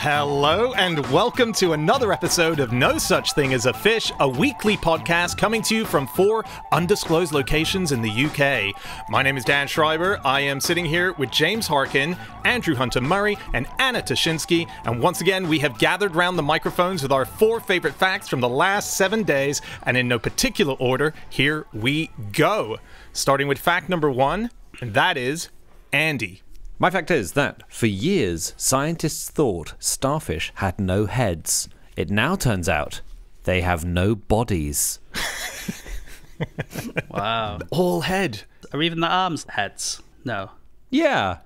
Hello and welcome to another episode of No Such Thing as a Fish, a weekly podcast coming to you from four undisclosed locations in the UK. My name is Dan Schreiber. I am sitting here with James Harkin, Andrew Hunter-Murray, and Anna Ptaszynski. And once again, we have gathered round the microphones with our four favorite facts from the last 7 days. And in no particular order, here we go. Starting with fact number one, and that is Andy. My fact is that, for years, scientists thought starfish had no heads. It now turns out they have no bodies. Wow. All head. Or even the arms heads. No. Yeah.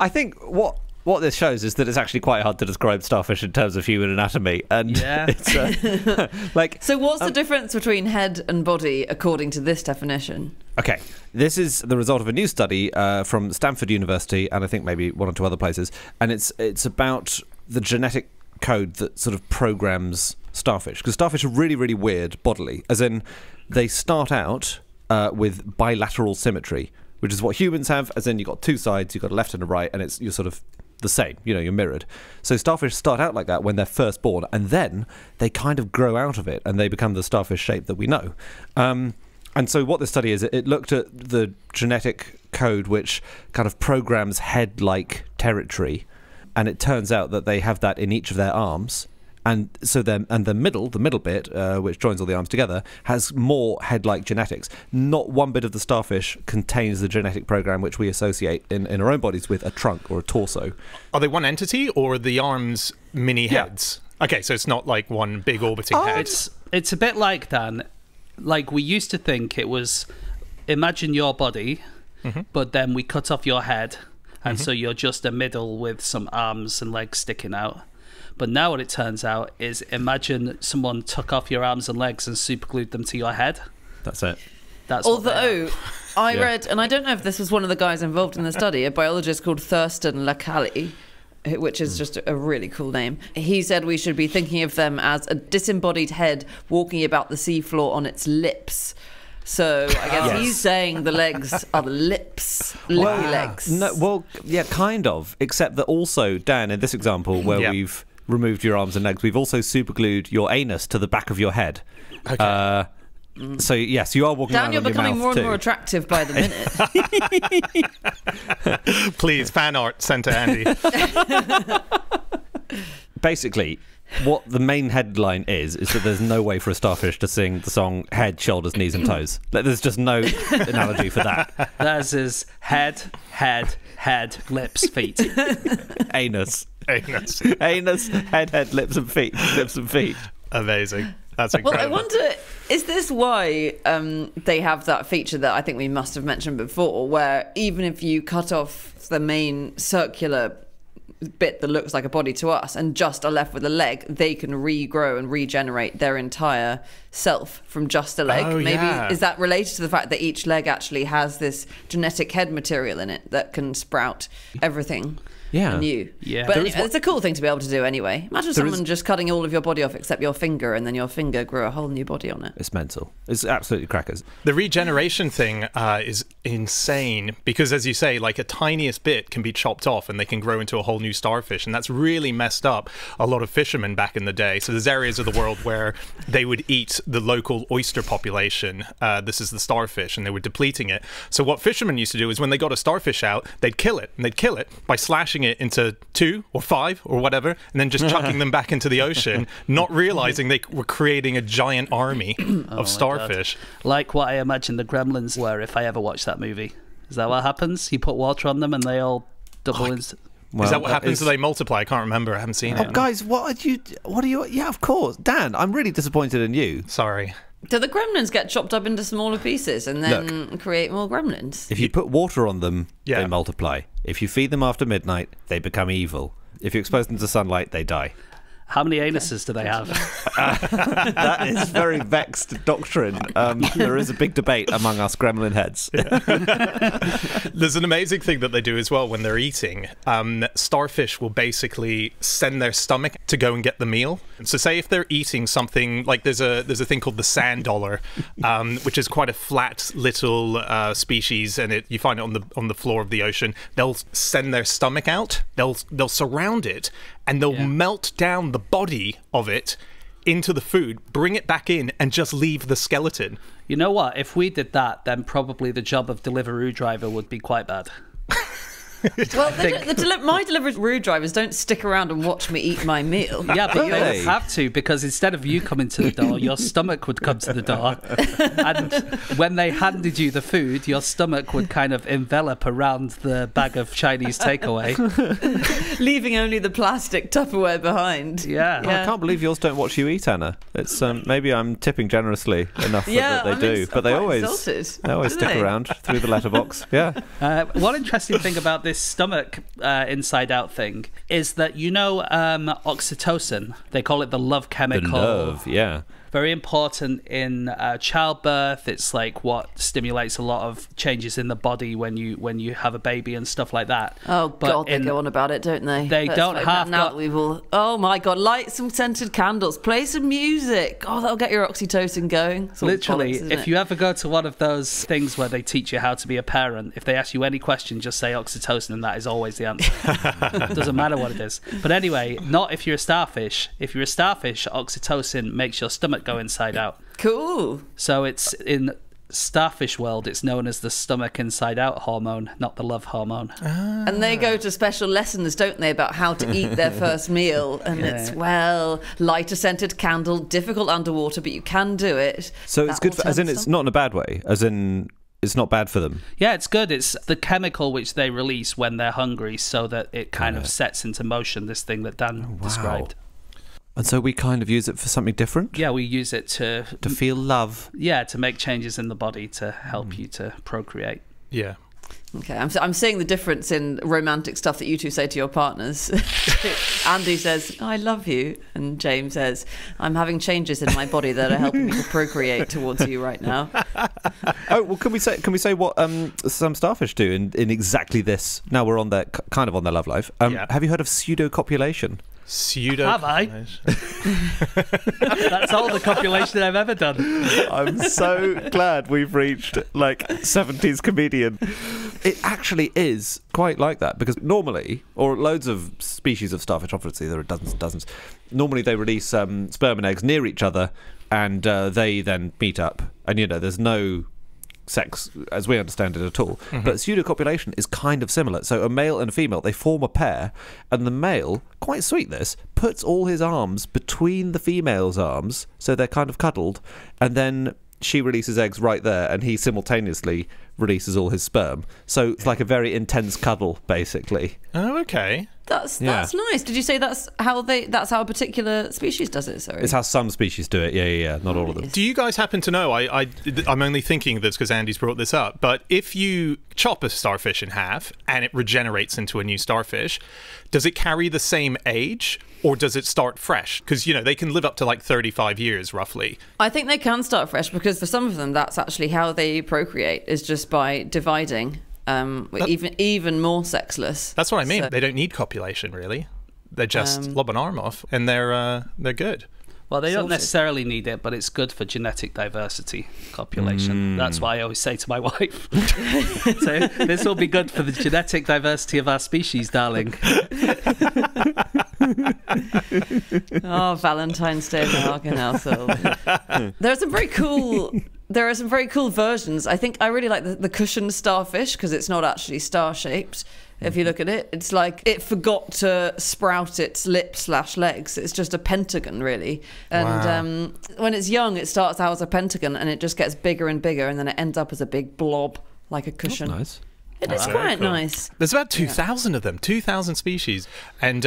I think what this shows is that it's actually quite hard to describe starfish in terms of human anatomy. And yeah. It's, like, so what's the difference between head and body according to this definition? Okay, this is the result of a new study from Stanford University and I think maybe one or two other places, and it's about the genetic code that sort of programs starfish, because starfish are really, really weird bodily, as in they start out with bilateral symmetry, which is what humans have, as in you've got two sides, you've got a left and a right, and you're sort of the same, you know, you're mirrored. So starfish start out like that when they're first born, and then they kind of grow out of it and they become the starfish shape that we know. And so what this study is, it looked at the genetic code which kind of programs head-like territory, and it turns out that they have that in each of their arms, and so the middle bit, which joins all the arms together, has more head-like genetics. Not one bit of the starfish contains the genetic program which we associate in our own bodies with a trunk or a torso. Are they one entity, or are the arms mini heads? Yeah. Okay, so it's not like one big orbiting head. It's a bit like that. Like, we used to think it was, imagine your body, but then we cut off your head, and so you're just a middle with some arms and legs sticking out. But now what it turns out is, imagine someone took off your arms and legs and superglued them to your head. That's it. That's although I read, and I don't know if this was one of the guys involved in the study, a biologist called Thurston Lacali, which is just a really cool name. He said we should be thinking of them as a disembodied head walking about the seafloor on its lips. So I guess he's saying the legs are the lips, lippy legs. No, well, yeah, kind of, except that also, Dan, in this example where we've removed your arms and legs, we've also superglued your anus to the back of your head. Okay. So yes, you are walking around with your mouth too. Dan, you're becoming more and more attractive by the minute. Please, fan art sent to Andy. Basically, what the main headline is that there's no way for a starfish to sing the song head, shoulders, knees and toes. There's just no analogy for that. That's his head, lips, feet. Anus. Anus, head, lips and feet. Amazing. That's incredible. Well, I wonder, is this why they have that feature that I think we must have mentioned before, where even if you cut off the main circular bit that looks like a body to us and just are left with a leg, they can regrow and regenerate their entire self from just a leg? Maybe is that related to the fact that each leg actually has this genetic head material in it that can sprout everything? Yeah. New. Yeah. But anyway, it's a cool thing to be able to do anyway. Imagine someone just cutting all of your body off except your finger, and then your finger grew a whole new body on it. It's mental. It's absolutely crackers. The regeneration thing is insane, because as you say, like, a tiniest bit can be chopped off and they can grow into a whole new starfish, and that's really messed up a lot of fishermen back in the day. So there's areas of the world where they would eat the local oyster population. This is the starfish, and they were depleting it. So what fishermen used to do is, when they got a starfish out, they'd kill it, and they'd kill it by slashing it into 2 or 5 or whatever, and then just chucking them back into the ocean, not realizing they were creating a giant army of starfish. God. Like what I imagine the Gremlins were, if I ever watched that movie. Is that what happens? You put water on them and they all double into... Well, is that what happens? Do they multiply? I can't remember. I haven't seen it. Guys, what are you... Yeah, of course. Dan, I'm really disappointed in you. Sorry. Do the gremlins get chopped up into smaller pieces and then create more gremlins? If you put water on them, they multiply. If you feed them after midnight, they become evil. If you expose them to sunlight, they die. How many anuses do they have? That is very vexed doctrine. There is a big debate among us gremlin heads. Yeah. There's an amazing thing that they do as well when they're eating. Starfish will basically send their stomach to go and get the meal. So say if they're eating something, like there's a thing called the sand dollar, which is quite a flat little species, and you find it on the floor of the ocean. They'll send their stomach out, they'll surround it, and they'll melt down the body of it into the food, bring it back in, and just leave the skeleton. You know what? If we did that, then probably the job of Deliveroo driver would be quite bad. Well, my Deliveroo drivers don't stick around and watch me eat my meal. Yeah, but you would have to, because instead of you coming to the door, your stomach would come to the door. And when they handed you the food, your stomach would kind of envelop around the bag of Chinese takeaway. Leaving only the plastic Tupperware behind. Yeah. Well, I can't believe yours don't watch you eat, Anna. It's maybe I'm tipping generously enough that they do. But they always stick around through the letterbox. Yeah. One interesting thing about this stomach inside out thing is that, you know, oxytocin, they call it the love chemical. The love, yeah. Very important in childbirth. It's like what stimulates a lot of changes in the body when you have a baby and stuff like that. Oh, but God, they go on about it, don't they? They don't have now that we've all... Oh my God, light some scented candles, play some music. Oh, that'll get your oxytocin going. Literally, if you ever go to one of those things where they teach you how to be a parent, if they ask you any question, just say oxytocin, and that is always the answer. It doesn't matter what it is. But anyway, not if you're a starfish. If you're a starfish, oxytocin makes your stomach go inside out. Cool. So it's in starfish world, it's known as the stomach inside out hormone, not the love hormone. Ah. And they go to special lessons, don't they, about how to eat their first meal. And it's, well, light a scented candle, difficult underwater, but you can do it. So that it's good, as in it's not in a bad way, as in it's not bad for them. Yeah, it's good. It's the chemical which they release when they're hungry, so that it kind of sets into motion this thing that Dan described. And so we kind of use it for something different? Yeah, we use it to feel love. Yeah, to make changes in the body to help you to procreate. Yeah. Okay, I'm seeing the difference in romantic stuff that you two say to your partners. Andy says, "I love you," and James says, "I'm having changes in my body that are helping me to procreate towards you right now." Oh well, can we say what some starfish do in exactly this? Now we're on their kind of on their love life. Have you heard of pseudocopulation? Have I? That's all the copulation I've ever done. I'm so glad we've reached like 70s comedian. It actually is quite like that, because normally, or loads of species of starfish, obviously there are dozens and dozens, normally they release sperm and eggs near each other, and they then meet up, and you know, there's no sex as we understand it at all. But pseudocopulation is kind of similar. So a male and a female, they form a pair, and the male, quite sweet this, puts all his arms between the female's arms, so they're kind of cuddled, and then she releases eggs right there, and he simultaneously releases all his sperm. So it's like a very intense cuddle, basically. Oh, okay. That's nice. Did you say that's how they? That's how a particular species does it? Sorry, it's how some species do it. Yeah. Not all of them. Do you guys happen to know? I'm only thinking this because Andy's brought this up. But if you chop a starfish in half and it regenerates into a new starfish, does it carry the same age, or does it start fresh? Because you know they can live up to like 35 years roughly. I think they can start fresh, because for some of them, that's actually how they procreate, is just by dividing. Even more sexless. That's what I mean. So they don't need copulation, really. They just lob an arm off, and they're good. Well, they don't necessarily need it, but it's good for genetic diversity, copulation. That's why I always say to my wife, so, this will be good for the genetic diversity of our species, darling. Oh, Valentine's Day mark in our soul. There are some very cool versions. I think I really like the cushioned starfish, because it's not actually star-shaped. If you look at it, it's like it forgot to sprout its lips/legs. It's just a pentagon, really. And when it's young, it starts out as a pentagon, and it just gets bigger and bigger, and then it ends up as a big blob, like a cushion. That's nice. It's quite nice. There's about 2,000 of them, 2,000 species. And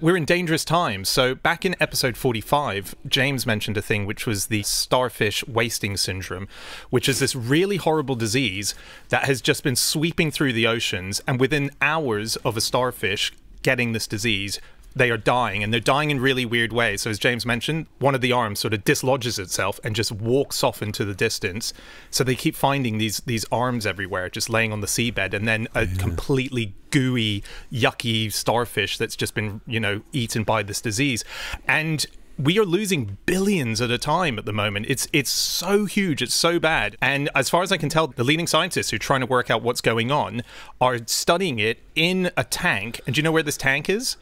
we're in dangerous times. So back in episode 45, James mentioned a thing which was the starfish wasting syndrome, which is this really horrible disease that has just been sweeping through the oceans. And within hours of a starfish getting this disease, they are dying, and they're dying in really weird ways. So as James mentioned, one of the arms sort of dislodges itself and just walks off into the distance. So they keep finding these arms everywhere, just laying on the seabed, and then a completely gooey, yucky starfish that's just been, you know, eaten by this disease. And we are losing billions at a time at the moment. It's so huge, it's so bad. And as far as I can tell, the leading scientists who are trying to work out what's going on are studying it in a tank. And do you know where this tank is?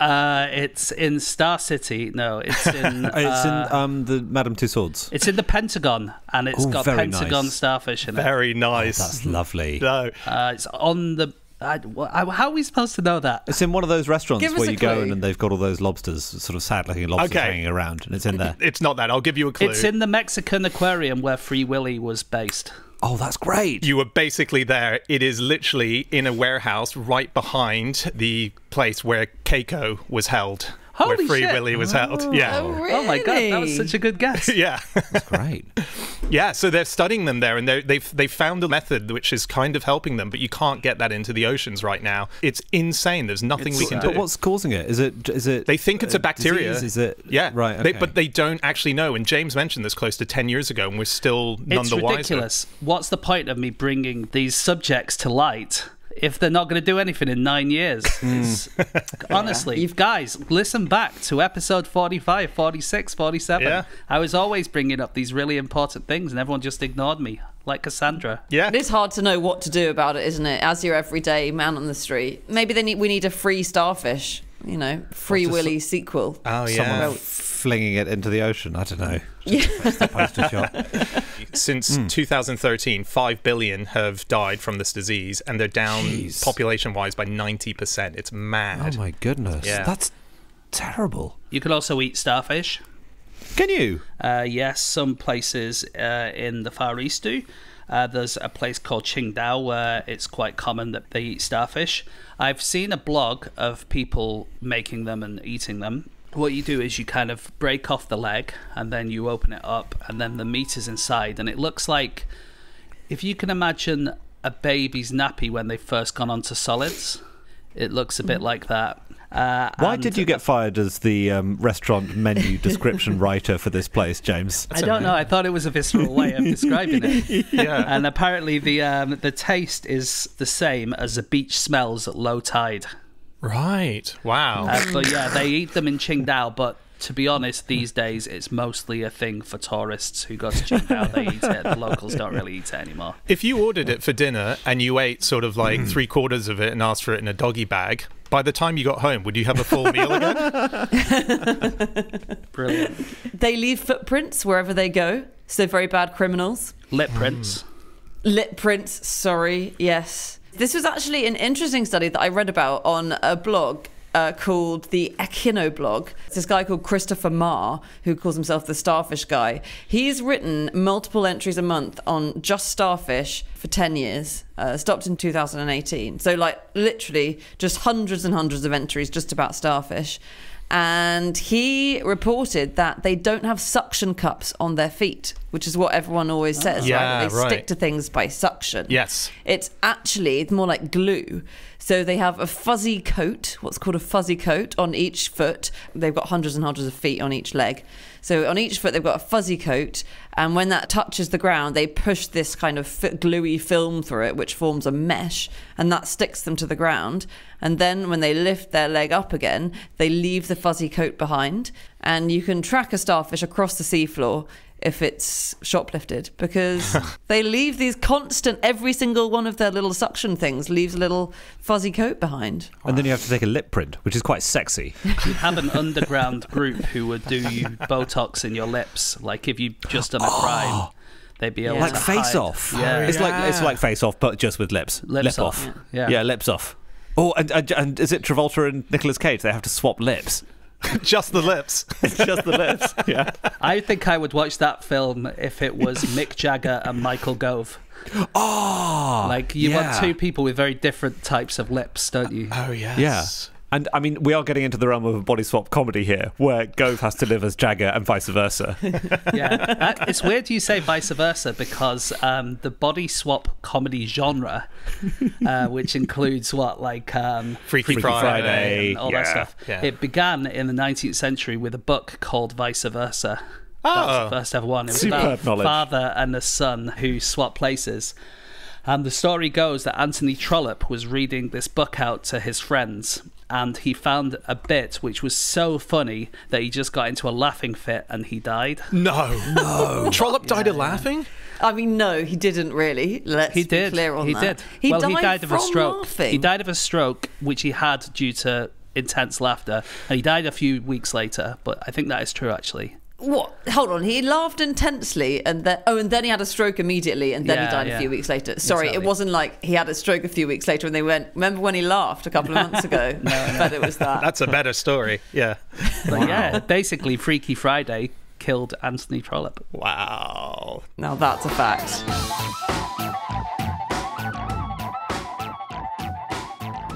It's in Star City. No, it's in it's in the Madame Tussauds. It's in the Pentagon, and it's got Pentagon starfish in it. Very nice. Oh, that's lovely. No, it's on the. How are we supposed to know that? It's in one of those restaurants where you go in and they've got all those lobsters, sort of sad-looking lobsters hanging around, and it's in there. It's not that. I'll give you a clue. It's in the Mexican Aquarium where Free Willy was based. Oh, that's great. You were basically there. It is literally in a warehouse right behind the place where Keiko was held. Holy where Free shit. Willy was held. Yeah. Oh, really? Oh, my God. That was such a good guess. Yeah. That's great. Yeah, so they're studying them there, and they've found a method which is kind of helping them, but you can't get that into the oceans right now. It's insane. There's nothing we can do. But what's causing it? Is it? They think it's a bacteria. Disease? Is it? Yeah. Right. Okay. But they don't actually know, and James mentioned this close to 10 years ago, and we're still none the wiser. It's ridiculous. What's the point of me bringing these subjects to light if they're not going to do anything in 9 years? Honestly, you guys, listen back to episode 45, 46, 47. Yeah. I was always bringing up these really important things, and everyone just ignored me, like Cassandra. Yeah. It is hard to know what to do about it, isn't it? As your everyday man on the street. Maybe we need a free starfish, you know, Free Willy sequel. Oh, yeah. Someone flinging it into the ocean. I don't know. Poster shot. Since 2013, 5 billion have died from this disease, and they're down population-wise by 90%. It's mad. Oh, my goodness. Yeah. That's terrible. You can also eat starfish. Can you? Yes, some places in the Far East do. There's a place called Qingdao where it's quite common that they eat starfish. I've seen a blog of people making them and eating them. What you do is you kind of break off the leg, and then you open it up, and then the meat is inside, and it looks like, if you can imagine a baby's nappy when they've first gone onto solids, it looks a bit like that. Why did you get fired as the restaurant menu description writer for this place, James? I don't know. I thought it was a visceral way of describing it. Yeah. And apparently the taste is the same as the beach smells at low tide. Right. Wow. But yeah, they eat them in Qingdao, but to be honest, these days it's mostly a thing for tourists who go to Qingdao. They eat it. The locals don't really eat it anymore. If you ordered it for dinner and you ate sort of like 3/4 of it and asked for it in a doggy bag, by the time you got home, would you have a full meal again? Brilliant. They leave footprints wherever they go, so very bad criminals. Lip prints. Lip prints, sorry, yes. This was actually an interesting study that I read about on a blog called the Echino blog. It's this guy called Christopher Maher, who calls himself the Starfish Guy. He's written multiple entries a month on just starfish for 10 years, stopped in 2018. So like literally just hundreds and hundreds of entries just about starfish. And he reported that they don't have suction cups on their feet, which is what everyone always says. Yeah, right? They stick to things by suction. Yes. It's more like glue. So they have a fuzzy coat, what's called a fuzzy coat, on each foot. They've got hundreds and hundreds of feet on each leg. So on each foot, they've got a fuzzy coat. And when that touches the ground, they push this kind of gluey film through it, which forms a mesh. And that sticks them to the ground. And then when they lift their leg up again, they leave the fuzzy coat behind. And you can track a starfish across the seafloor if it's shoplifted, because they leave these constant, every single one of their little suction things leaves a little fuzzy coat behind. And then you have to take a lip print, which is quite sexy. You have an underground group who would do you Botox in your lips, like if you just done a crime. They'd be able to hide. Face Off. Yeah. It's like Face Off, but just with lips. Lip off. Yeah. Yeah, lips off. Oh, and is it Travolta and Nicolas Cage? They have to swap lips. Just the lips. Just the lips. Yeah. I think I would watch that film if it was Mick Jagger and Michael Gove. Oh, like you want two people with very different types of lips, don't you? Oh yes. Yeah. And I mean, we are getting into the realm of a body swap comedy here, where Gove has to live as Jagger and vice versa. Yeah, it's weird you say vice versa, because the body swap comedy genre, which includes what, like Freaky Friday and all that stuff, it began in the 19th century with a book called Vice Versa. Oh. That's the first ever one. It was about a father and a son who swap places. And the story goes that Anthony Trollope was reading this book out to his friends, and he found a bit which was so funny that he just got into a laughing fit and he died. No. Trollope died of laughing? I mean, no, he didn't really. Let's be clear on that. He died of a stroke. Laughing. He died of a stroke, which he had due to intense laughter. And he died a few weeks later, but I think that is true, actually. What? Hold on. He laughed intensely, and then then he had a stroke immediately, and then he died a few weeks later. Sorry, exactly. It wasn't like he had a stroke a few weeks later, and they went, "Remember when he laughed a couple of months ago?" No. But it was that. That's a better story. Yeah. But yeah, basically, Freaky Friday killed Anthony Trollope. Wow. Now that's a fact.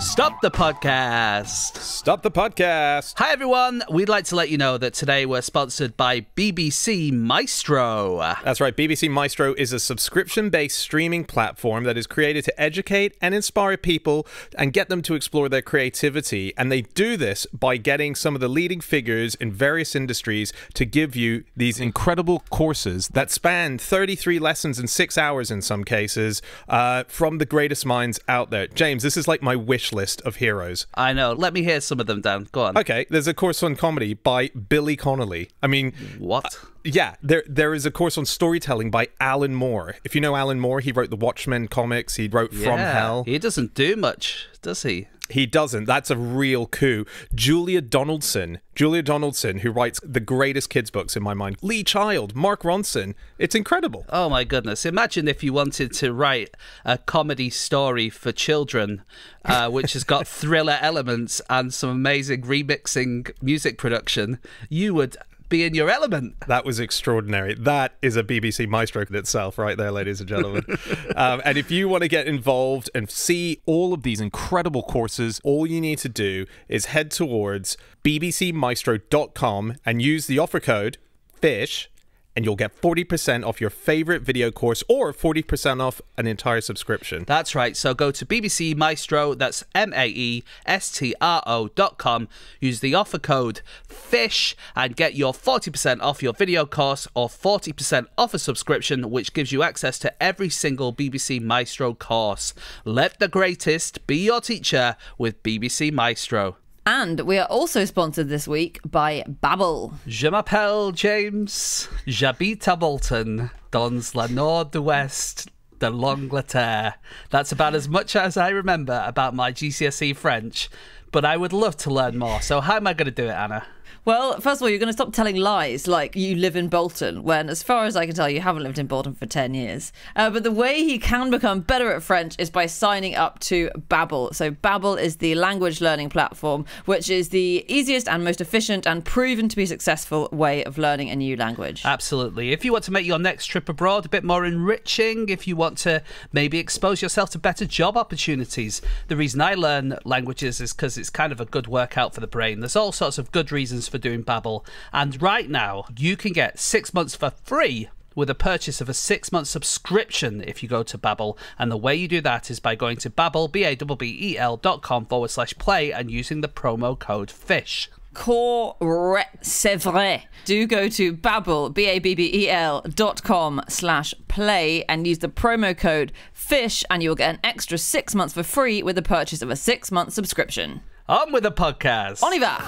Stop the podcast. Stop the podcast. Hi, everyone. We'd like to let you know that today we're sponsored by BBC Maestro. That's right. BBC Maestro is a subscription-based streaming platform that is created to educate and inspire people and get them to explore their creativity. And they do this by getting some of the leading figures in various industries to give you these incredible courses that span 33 lessons and 6 hours in some cases from the greatest minds out there. James, this is like my wish list of heroes. I know. Let me hear some of them, Dan. Go on. Okay, there's a course on comedy by Billy Connolly. I mean, what? Yeah, there is a course on storytelling by Alan Moore. If you know Alan Moore, he wrote the Watchmen comics. He wrote From Hell. He doesn't do much, does he? He doesn't. That's a real coup. Julia Donaldson, who writes the greatest kids' books in my mind. Lee Child, Mark Ronson. It's incredible. Oh, my goodness. Imagine if you wanted to write a comedy story for children, which has got thriller elements and some amazing remixing music production. You would be in your element. That was extraordinary. That is a BBC Maestro in itself right there, ladies and gentlemen. And if you want to get involved and see all of these incredible courses, all you need to do is head towards bbcmaestro.com and use the offer code FISH, and you'll get 40% off your favorite video course or 40% off an entire subscription. That's right. So go to BBC Maestro, that's MAESTRO.com. Use the offer code FISH and get your 40% off your video course or 40% off a subscription, which gives you access to every single BBC Maestro course. Let the greatest be your teacher with BBC Maestro. And we are also sponsored this week by Babbel. Je m'appelle James. J'habite à Bolton, dans le nord-ouest de l'Angleterre. That's about as much as I remember about my GCSE French, but I would love to learn more. So how am I going to do it, Anna? Well, first of all, you're going to stop telling lies like you live in Bolton, when, as far as I can tell, you haven't lived in Bolton for 10 years. But the way he can become better at French is by signing up to Babbel. So Babbel is the language learning platform, which is the easiest and most efficient and proven to be successful way of learning a new language. Absolutely. If you want to make your next trip abroad a bit more enriching, if you want to maybe expose yourself to better job opportunities. The reason I learn languages is because it's kind of a good workout for the brain. There's all sorts of good reasons for doing Babbel, and right now you can get 6 months for free with a purchase of a 6-month subscription if you go to Babbel, and the way you do that is by going to Babbel, babbel.com/play and using the promo code FISH. Correct, c'est vrai. Do go to Babbel, babbel.com/play and use the promo code FISH, and you'll get an extra 6 months for free with the purchase of a 6-month subscription. On with the podcast. On y va.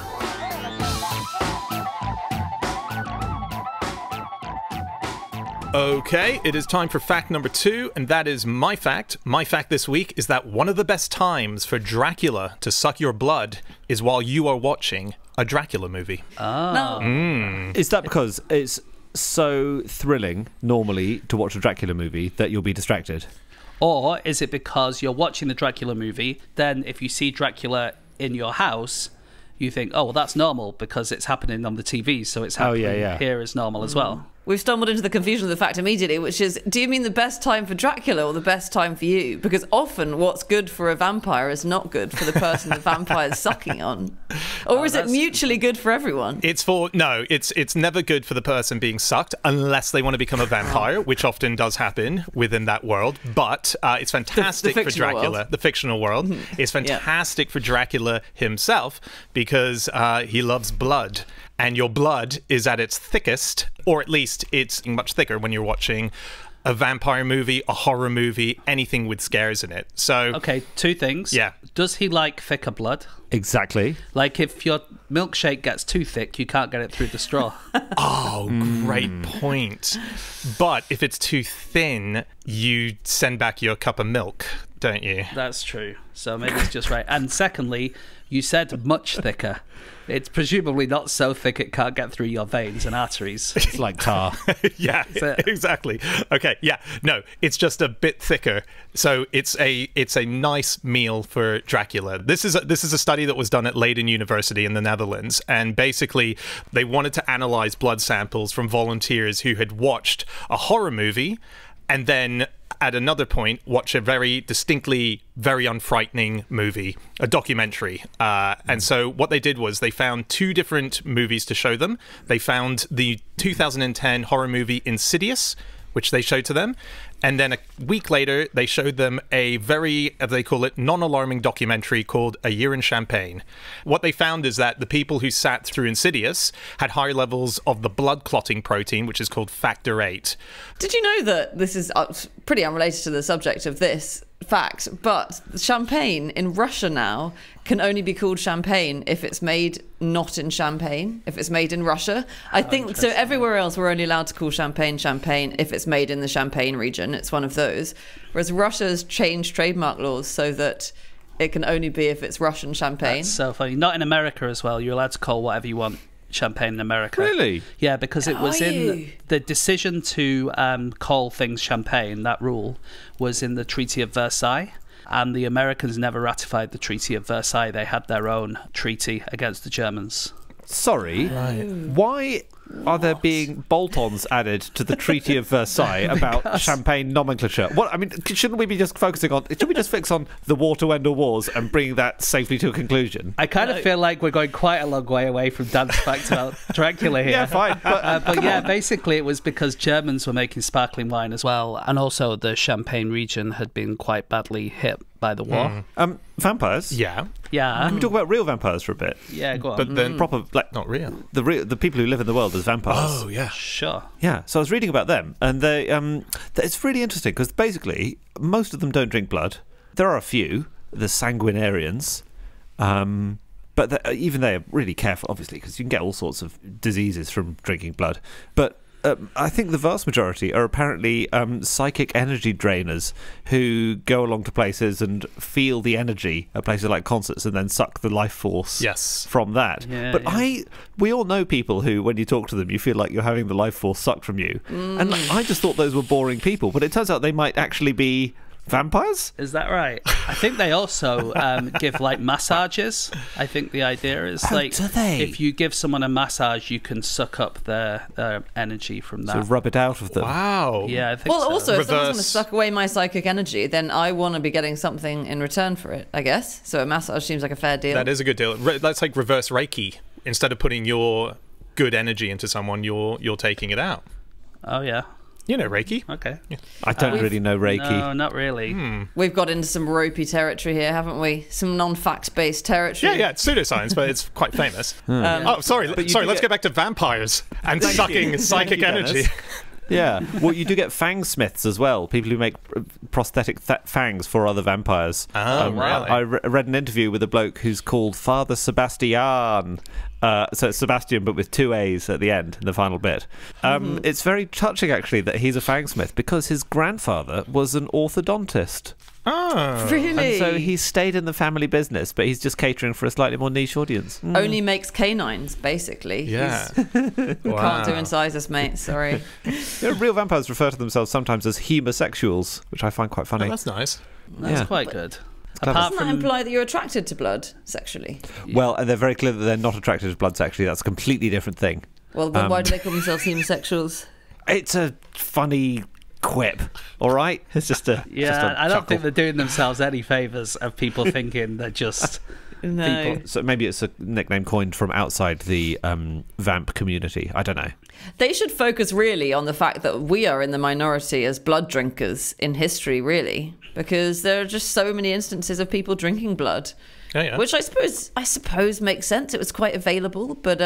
Okay, it is time for fact number 2, and that is my fact. My fact this week is that one of the best times for Dracula to suck your blood is while you are watching a Dracula movie. Oh. No. Mm. Is that because it's so thrilling normally to watch a Dracula movie that you'll be distracted? Or is it because you're watching the Dracula movie, then if you see Dracula in your house, you think, oh, well, that's normal because it's happening on the TV, so it's happening here as normal as well. We've stumbled into the confusion of the fact immediately, which is, do you mean the best time for Dracula or the best time for you? Because often what's good for a vampire is not good for the person the vampire's sucking on. Or is it mutually good for everyone? No, it's never good for the person being sucked unless they want to become a vampire, which often does happen within that world. But it's fantastic for Dracula, the fictional world. It's fantastic for Dracula himself because he loves blood. And your blood is at its thickest, or at least it's much thicker when you're watching a vampire movie, a horror movie, anything with scares in it. So okay, two things. Yeah. Does he like thicker blood? Exactly. Like if your milkshake gets too thick, you can't get it through the straw. Oh, great point. But if it's too thin, you send back your cup of milk, don't you? That's true. So maybe it's just right. And secondly, you said much thicker. It's presumably not so thick it can't get through your veins and arteries. It's like tar. Yeah, exactly. Okay, yeah. No, it's just a bit thicker. So it's a nice meal for Dracula. This is a study that was done at Leiden University in the Netherlands, and basically they wanted to analyze blood samples from volunteers who had watched a horror movie and then at another point watch a very distinctly very unfrightening movie, a documentary. And so what they did was they found two different movies to show them. They found the 2010 horror movie Insidious, which they showed to them. And then a week later, they showed them a very, as they call it, non-alarming documentary called A Year in Champagne. What they found is that the people who sat through Insidious had high levels of the blood clotting protein, which is called Factor VIII. Did you know that this is pretty unrelated to the subject of this fact, but champagne in Russia now can only be called champagne if it's made not in Champagne, if it's made in Russia. I think so. Everywhere else we're only allowed to call champagne champagne if it's made in the Champagne region. It's one of those. Whereas Russia's changed trademark laws so that it can only be if it's Russian champagne. That's so funny. Not in America as well. You're allowed to call whatever you want champagne in America. Really? Yeah, because it was in the decision to call things champagne, that rule was in the Treaty of Versailles, and the Americans never ratified the Treaty of Versailles. They had their own treaty against the Germans. Sorry, why are there being bolt-ons added to the Treaty of Versailles about champagne nomenclature? What I mean, shouldn't we be just focusing on? Should we just fix on the Waterwendell Wars and bring that safely to a conclusion? I kind of feel like we're going quite a long way away from dance facts about Dracula here. Yeah, fine. But yeah, basically it was because Germans were making sparkling wine as well, and also the Champagne region had been quite badly hit by the war. Vampires? Yeah. Yeah. Can we talk about real vampires for a bit? Yeah, go on. But then proper, like, not real. The people who live in the world as vampires. Oh, yeah. Sure. Yeah. So I was reading about them, and they it's really interesting because basically most of them don't drink blood. There are a few, the sanguinarians, but even they are really careful, obviously, because you can get all sorts of diseases from drinking blood. But I think the vast majority are apparently psychic energy drainers who go along to places and feel the energy at places like concerts and then suck the life force from that. Yeah, but we all know people who, when you talk to them, you feel like you're having the life force sucked from you. And like, I just thought those were boring people, but it turns out they might actually be vampires? Is that right? I think they also give like massages. I think the idea is like if you give someone a massage, you can suck up their energy from that. So rub it out of them. Wow. Yeah, I think also, if someone's going to suck away my psychic energy, then I want to be getting something in return for it, I guess. So a massage seems like a fair deal. That is a good deal. That's like reverse Reiki. Instead of putting your good energy into someone, you're taking it out. Oh, yeah. You know Reiki. Okay. Yeah. I don't really know Reiki. No, not really. We've got into some ropey territory here, haven't we? Some non-fact-based territory. Yeah, yeah, it's pseudoscience, but it's quite famous. Oh, sorry, let's get back to vampires and sucking psychic energy. Yeah. Well, you do get fangsmiths as well, people who make prosthetic fangs for other vampires. Oh, really? I read an interview with a bloke who's called Father Sebastian. So it's Sebastian, but with two A's at the end, in the final bit. It's very touching, actually, that he's a fangsmith because his grandfather was an orthodontist. Oh, really? And so he stayed in the family business, but he's just catering for a slightly more niche audience. Only makes canines, basically. Yeah. Can't do incisors, mate. Sorry. Real vampires refer to themselves sometimes as homosexuals, which I find quite funny. Oh, that's nice. That's quite good. Doesn't that imply that you're attracted to blood sexually? Well, and they're very clear that they're not attracted to blood sexually. That's a completely different thing. Well, then why do they call themselves homosexuals? It's a funny quip, all right? It's just a I don't think they're doing themselves any favors of people thinking they're just no. people. So maybe it's a nickname coined from outside the vamp community. I don't know. They should focus really on the fact that we are in the minority as blood drinkers in history, really, because there are just so many instances of people drinking blood. Oh, yeah. Which I suppose makes sense. It was quite available, but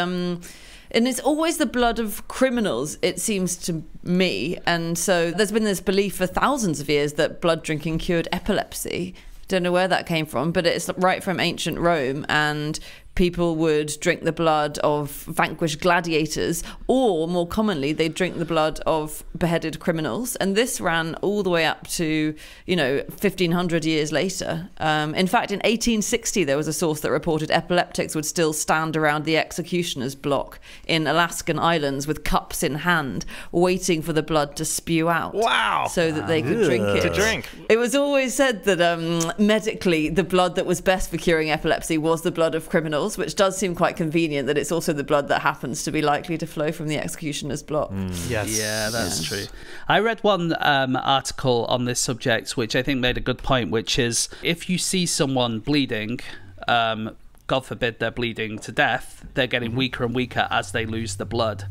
and it's always the blood of criminals, it seems to me. And so there's been this belief for thousands of years that blood drinking cured epilepsy. Don't know where that came from, but it's right from ancient Rome, and people would drink the blood of vanquished gladiators, or more commonly they'd drink the blood of beheaded criminals. And this ran all the way up to, you know, 1500 years later. In fact, in 1860 there was a source that reported epileptics would still stand around the executioner's block in Alaskan islands with cups in hand, waiting for the blood to spew out. Wow. So that they could drink it. To drink. It was always said that medically the blood that was best for curing epilepsy was the blood of criminals, which does seem quite convenient that it's also the blood that happens to be likely to flow from the executioner's block. Yes. Yeah, that's true. I read one article on this subject which I think made a good point, which is if you see someone bleeding, God forbid they're bleeding to death, they're getting weaker and weaker as they lose the blood.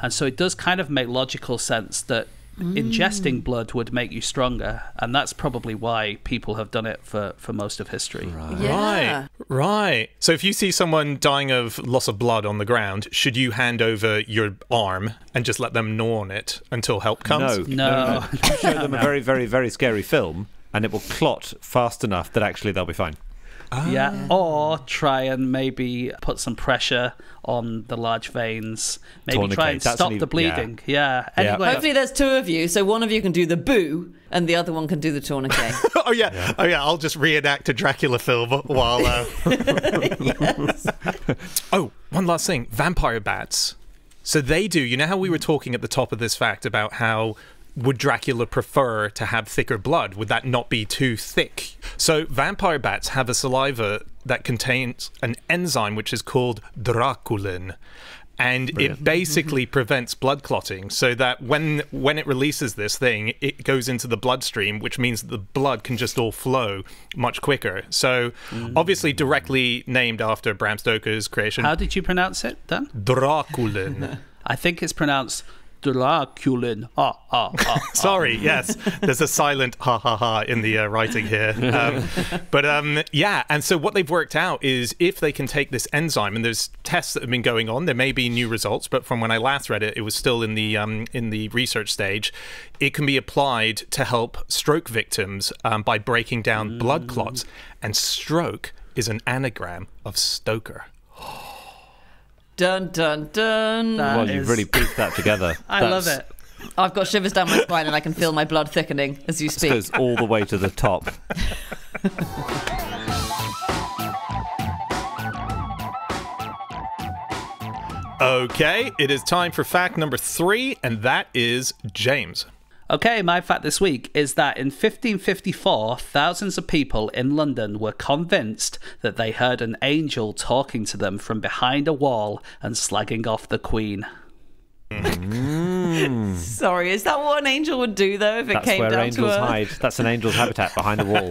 And so it does kind of make logical sense that ingesting blood would make you stronger, and that's probably why people have done it for most of history. Right. Yeah. Right. So if you see someone dying of loss of blood on the ground, should you hand over your arm and just let them gnaw on it until help comes? No. You show them a very, very, very scary film and it will clot fast enough that actually they'll be fine. Oh. Yeah, or try and maybe put some pressure on the large veins. Maybe Tornicate. Try and that's stop the bleeding. Yeah. Yeah. Anyway. Hopefully there's two of you, so one of you can do the boo and the other one can do the tourniquet. Oh, yeah. Yeah. Oh, yeah. I'll just reenact a Dracula film while... Yes. Oh, one last thing. Vampire bats. So they do... You know how we were talking at the top of this fact about how... Would Dracula prefer to have thicker blood? Would that not be too thick? So vampire bats have a saliva that contains an enzyme which is called draculin. And brilliant. It basically prevents blood clotting, so that when it releases this thing, it goes into the bloodstream, which means that the blood can just all flow much quicker. So obviously directly named after Bram Stoker's creation. How did you pronounce it, Dan? Draculin. I think it's pronounced... Draculin. Ha, ha, ha, ha. Sorry, yes. There's a silent ha ha ha in the writing here. Yeah, and so what they've worked out is if they can take this enzyme, and there's tests that have been going on, there may be new results, but from when I last read it, it was still in the research stage. It can be applied to help stroke victims by breaking down blood clots. And stroke is an anagram of Stoker. Dun, dun, dun. Well, you've really pieced that together. I love it. I've got shivers down my spine and I can feel my blood thickening as you speak. It goes all the way to the top. Okay, it is time for fact number 3, and that is James. Okay, my fact this week is that in 1554, thousands of people in London were convinced that they heard an angel talking to them from behind a wall and slagging off the Queen. Sorry, is that what an angel would do, though, if it came down to Earth? That's where angels hide. That's an angel's habitat, behind a wall.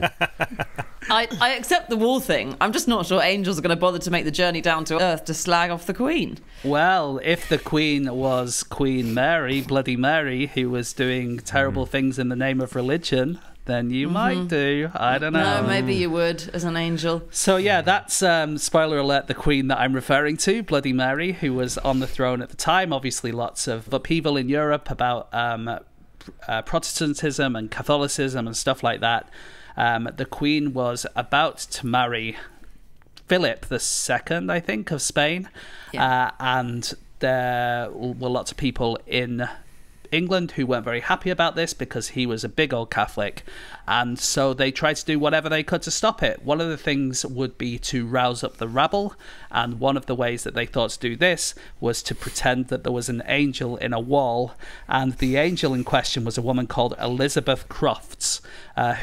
I accept the wall thing. I'm just not sure angels are going to bother to make the journey down to Earth to slag off the Queen. Well, if the Queen was Queen Mary, Bloody Mary, who was doing terrible things in the name of religion, then you might do. I don't know. No, maybe you would as an angel. So yeah, that's, spoiler alert, the Queen that I'm referring to, Bloody Mary, who was on the throne at the time. Obviously lots of upheaval in Europe about Protestantism and Catholicism and stuff like that. The Queen was about to marry Philip II, I think, of Spain. Yeah. And there were lots of people in England who weren't very happy about this because he was a big old Catholic. And so they tried to do whatever they could to stop it. One of the things would be to rouse up the rabble. And one of the ways that they thought to do this was to pretend that there was an angel in a wall. And the angel in question was a woman called Elizabeth Crofts,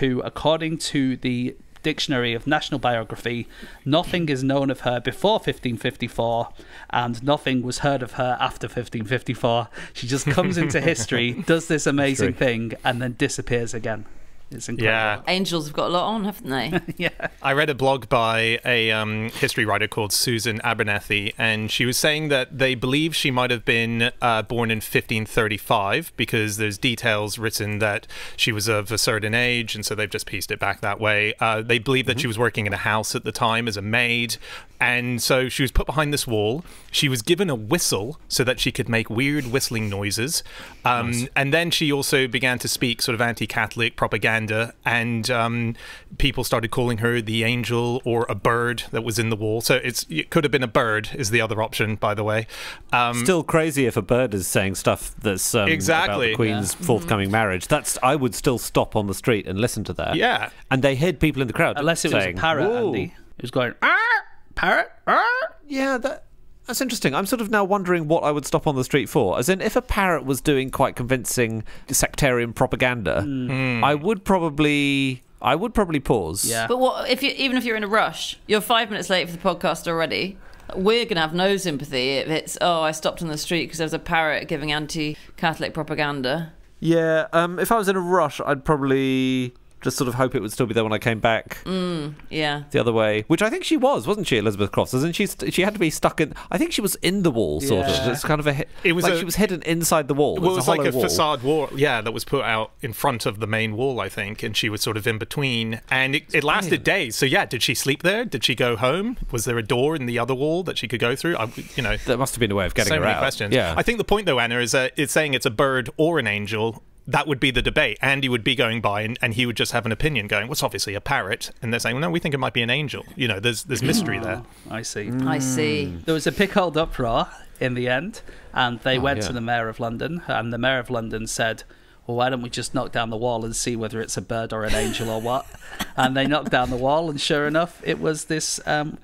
who, according to the Dictionary of National Biography, nothing is known of her before 1554, and nothing was heard of her after 1554. She just comes into history, does this amazing thing, and then disappears again. It's incredible. Yeah. Angels have got a lot on, haven't they? Yeah. I read a blog by a history writer called Susan Abernethy, and she was saying that they believe she might have been born in 1535 because there's details written that she was of a certain age, and so they've just pieced it back that way. They believe that she was working in a house at the time as a maid, and so she was put behind this wall. She was given a whistle so that she could make weird whistling noises. Nice. And then she also began to speak sort of anti-Catholic propaganda, and people started calling her the angel or a bird that was in the wall. So it could have been a bird is the other option, by the way. Still crazy if a bird is saying stuff that's exactly about the Queen's forthcoming marriage. I would still stop on the street and listen to that. Yeah. And they hid people in the crowd. Unless it was a parrot, Andy. It was going, ah, parrot, ah. Yeah, that's interesting. I'm sort of now wondering what I would stop on the street for. As in, if a parrot was doing quite convincing sectarian propaganda, I would probably pause. Yeah. But what if even if you're in a rush, you're 5 minutes late for the podcast already. We're going to have no sympathy if it's, oh, I stopped on the street because there was a parrot giving anti-Catholic propaganda. Yeah, if I was in a rush, I'd probably just sort of hope it would still be there when I came back. Yeah. The other way. Which I think she was, wasn't she, Elizabeth Crofts? Isn't she? She had to be stuck in... I think she was in the wall, sort of. It's kind of a... It was like she was hidden inside the wall. Well, it was like a facade wall, yeah, that was put out in front of the main wall, I think, and she was sort of in between. And it lasted days. So, yeah, did she sleep there? Did she go home? Was there a door in the other wall that she could go through? You know... There must have been a way of getting her out. So many questions. Yeah. I think the point, though, Anna, is that it's saying it's a bird or an angel... That would be the debate. Andy would be going by and he would just have an opinion going, well, it's obviously a parrot. And they're saying, well, no, we think it might be an angel. You know, there's mystery there. I see. I see. There was a pickled uproar in the end, and they went to the Mayor of London, and the Mayor of London said, well, why don't we just knock down the wall and see whether it's a bird or an angel or what? And they knocked down the wall, and sure enough, it was this woman,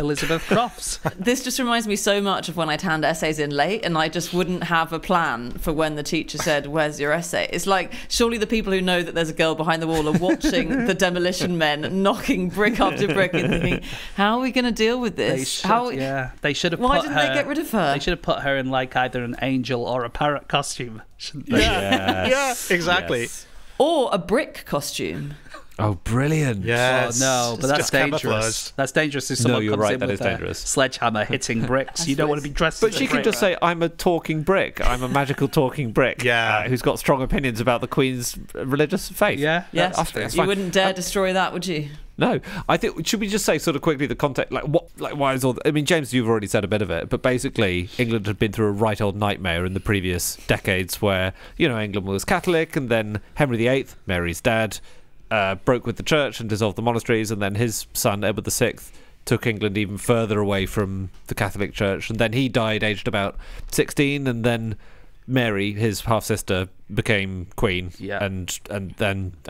Elizabeth Crofts. This just reminds me so much of when I'd hand essays in late, and I just wouldn't have a plan for when the teacher said, where's your essay? It's like, surely the people who know that there's a girl behind the wall are watching the demolition men knocking brick after brick and thinking, how are we going to deal with this? They should, they should have put her... Why didn't they get rid of her? They should have put her in, like, either an angel or a parrot costume. Yeah, exactly. Yes. Or a brick costume. Oh, brilliant. Yes. Oh, no, but that's dangerous. That's dangerous if someone comes in with a sledgehammer hitting bricks. You don't want to be dressed as a brick. But she can just say, I'm a talking brick. I'm a magical talking brick who's got strong opinions about the Queen's religious faith. Yeah. Yes. You wouldn't dare destroy that, would you? No, I think should we just say sort of quickly the context, like why is all? I mean, James, you've already said a bit of it, but basically England had been through a right old nightmare in the previous decades, where England was Catholic, and then Henry VIII, Mary's dad, broke with the church and dissolved the monasteries, and then his son Edward the Sixth took England even further away from the Catholic Church, and then he died aged about 16, and then Mary, his half sister, became queen, and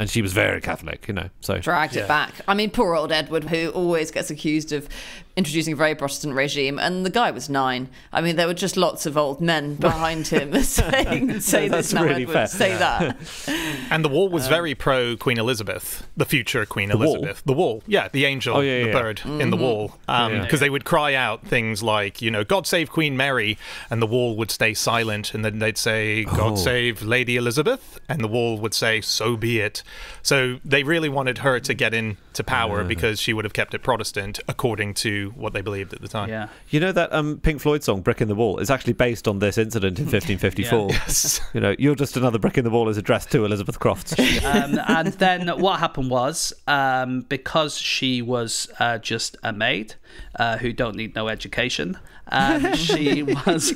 she was very Catholic, so dragged it back. I mean, poor old Edward, who always gets accused of introducing a very Protestant regime, and the guy was 9. I mean, there were just lots of old men behind him saying, "Say this now, really Edward. Say that." And the wall was very pro Queen Elizabeth, the future Queen Elizabeth. The wall, yeah, the angel, the bird in the wall, because they would cry out things like, "God save Queen Mary," and the wall would stay silent, and then they'd say, "God save Lady Elizabeth," and the wall would say, "So be it." So they really wanted her to get into power because she would have kept it Protestant, according to what they believed at the time. Yeah. You know that Pink Floyd song "Brick in the Wall" is actually based on this incident in 1554. Yes. "You're Just Another Brick in the Wall" is addressed to Elizabeth Crofts. And then what happened was, because she was just a maid who don't need no education, she was.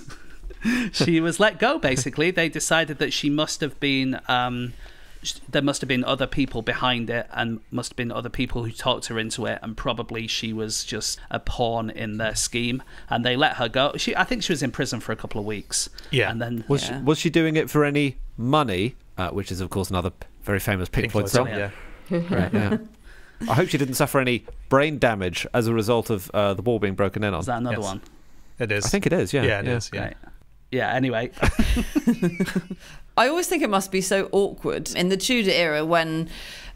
She was let go, basically. They decided that she must have been, there must have been other people behind it, and must have been other people who talked her into it, and probably she was just a pawn in their scheme, and they let her go. I think she was in prison for a couple of weeks. Yeah. And then, was she doing it for any money? Which is, of course, another very famous Pink Floyd song. Yeah. Right, yeah. I hope she didn't suffer any brain damage as a result of the wall being broken in on. Is that another one? It is. I think it is, yeah. Yeah, it is, yeah. Right. Yeah, anyway. I always think it must be so awkward in the Tudor era when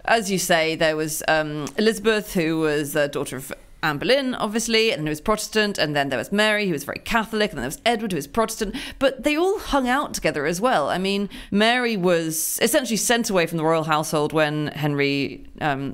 as you say, there was Elizabeth, who was the daughter of Anne Boleyn, obviously, and who was Protestant, and then there was Mary, who was very Catholic, and then there was Edward, who was Protestant, but they all hung out together as well. I mean, Mary was essentially sent away from the royal household when Henry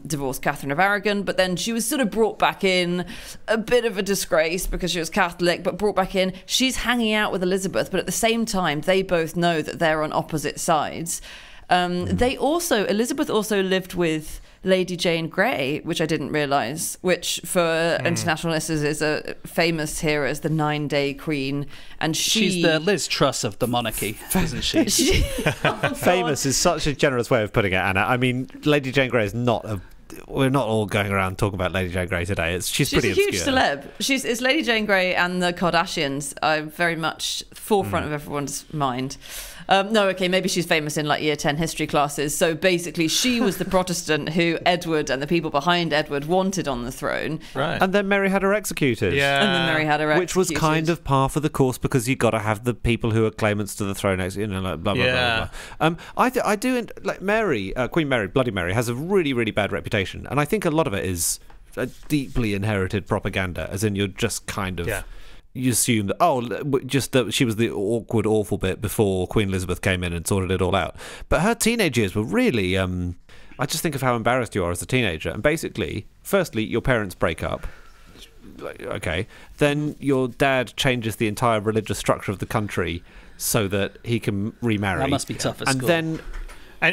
divorced Catherine of Aragon, but then she was sort of brought back in, a bit of a disgrace because she was Catholic, but brought back in. She's hanging out with Elizabeth, but at the same time, they both know that they're on opposite sides. They also, Elizabeth also lived with Lady Jane Grey, which I didn't realise, which for international listeners is a famous here as the 9-day queen. And she's the Liz Truss of the monarchy, isn't she? Oh, famous is such a generous way of putting it, Anna. I mean, Lady Jane Grey is not a... We're not all going around talking about Lady Jane Grey today. She's pretty obscure. She's a huge celeb. It's Lady Jane Grey and the Kardashians are very much forefront of everyone's mind. No, okay, maybe she's famous in like year 10 history classes. So basically she was the Protestant who Edward and the people behind Edward wanted on the throne. Right. And then Mary had her executed. Yeah. And then Mary had her executed. Which was kind of par for the course because you've got to have the people who are claimants to the throne, you know, like blah, blah, blah, blah. I do, like Mary, Queen Mary, Bloody Mary, has a really, really bad reputation. And I think a lot of it is a deeply inherited propaganda, as in you're just kind of... Yeah. You assume that, oh, just that she was the awkward, awful bit before Queen Elizabeth came in and sorted it all out. But her teenage years were really... I just think of how embarrassed you are as a teenager. And basically, firstly, your parents break up. Okay. Then your dad changes the entire religious structure of the country so that he can remarry. That must be tough at school. And then...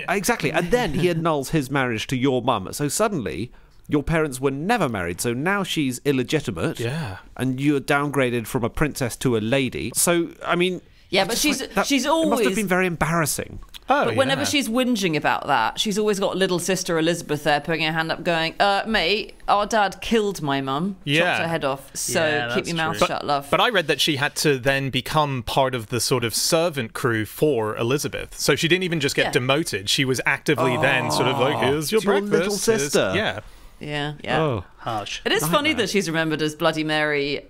Exactly. And then he annuls his marriage to your mum. So suddenly... Your parents were never married, so now she's illegitimate. Yeah. And you're downgraded from a princess to a lady. So, I mean... Yeah, but she's always... It must have been very embarrassing. Oh, but whenever she's whinging about that, she's always got little sister Elizabeth there putting her hand up going, mate, our dad killed my mum, chopped her head off, so keep your mouth shut, love. But I read that she had to then become part of the sort of servant crew for Elizabeth. So she didn't even just get demoted. She was actively then sort of like, here's your breakfast. Your little sister. Yeah. Yeah, yeah. Oh, harsh. It is funny that she's remembered as Bloody Mary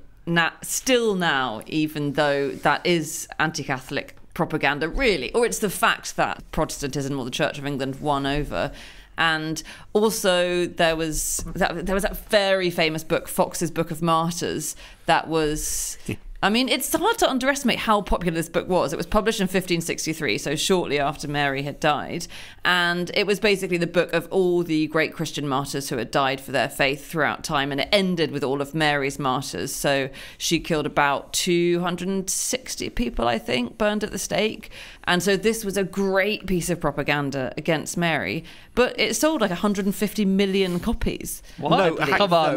still now, even though that is anti-Catholic propaganda, really. Or it's the fact that Protestantism or the Church of England won over. And also there was that very famous book, Fox's Book of Martyrs, that was... I mean, it's hard to underestimate how popular this book was. It was published in 1563, so shortly after Mary had died. And it was basically the book of all the great Christian martyrs who had died for their faith throughout time. And it ended with all of Mary's martyrs. So she killed about 260 people, I think, burned at the stake. And so this was a great piece of propaganda against Mary. But it sold like 150 million copies. What? No,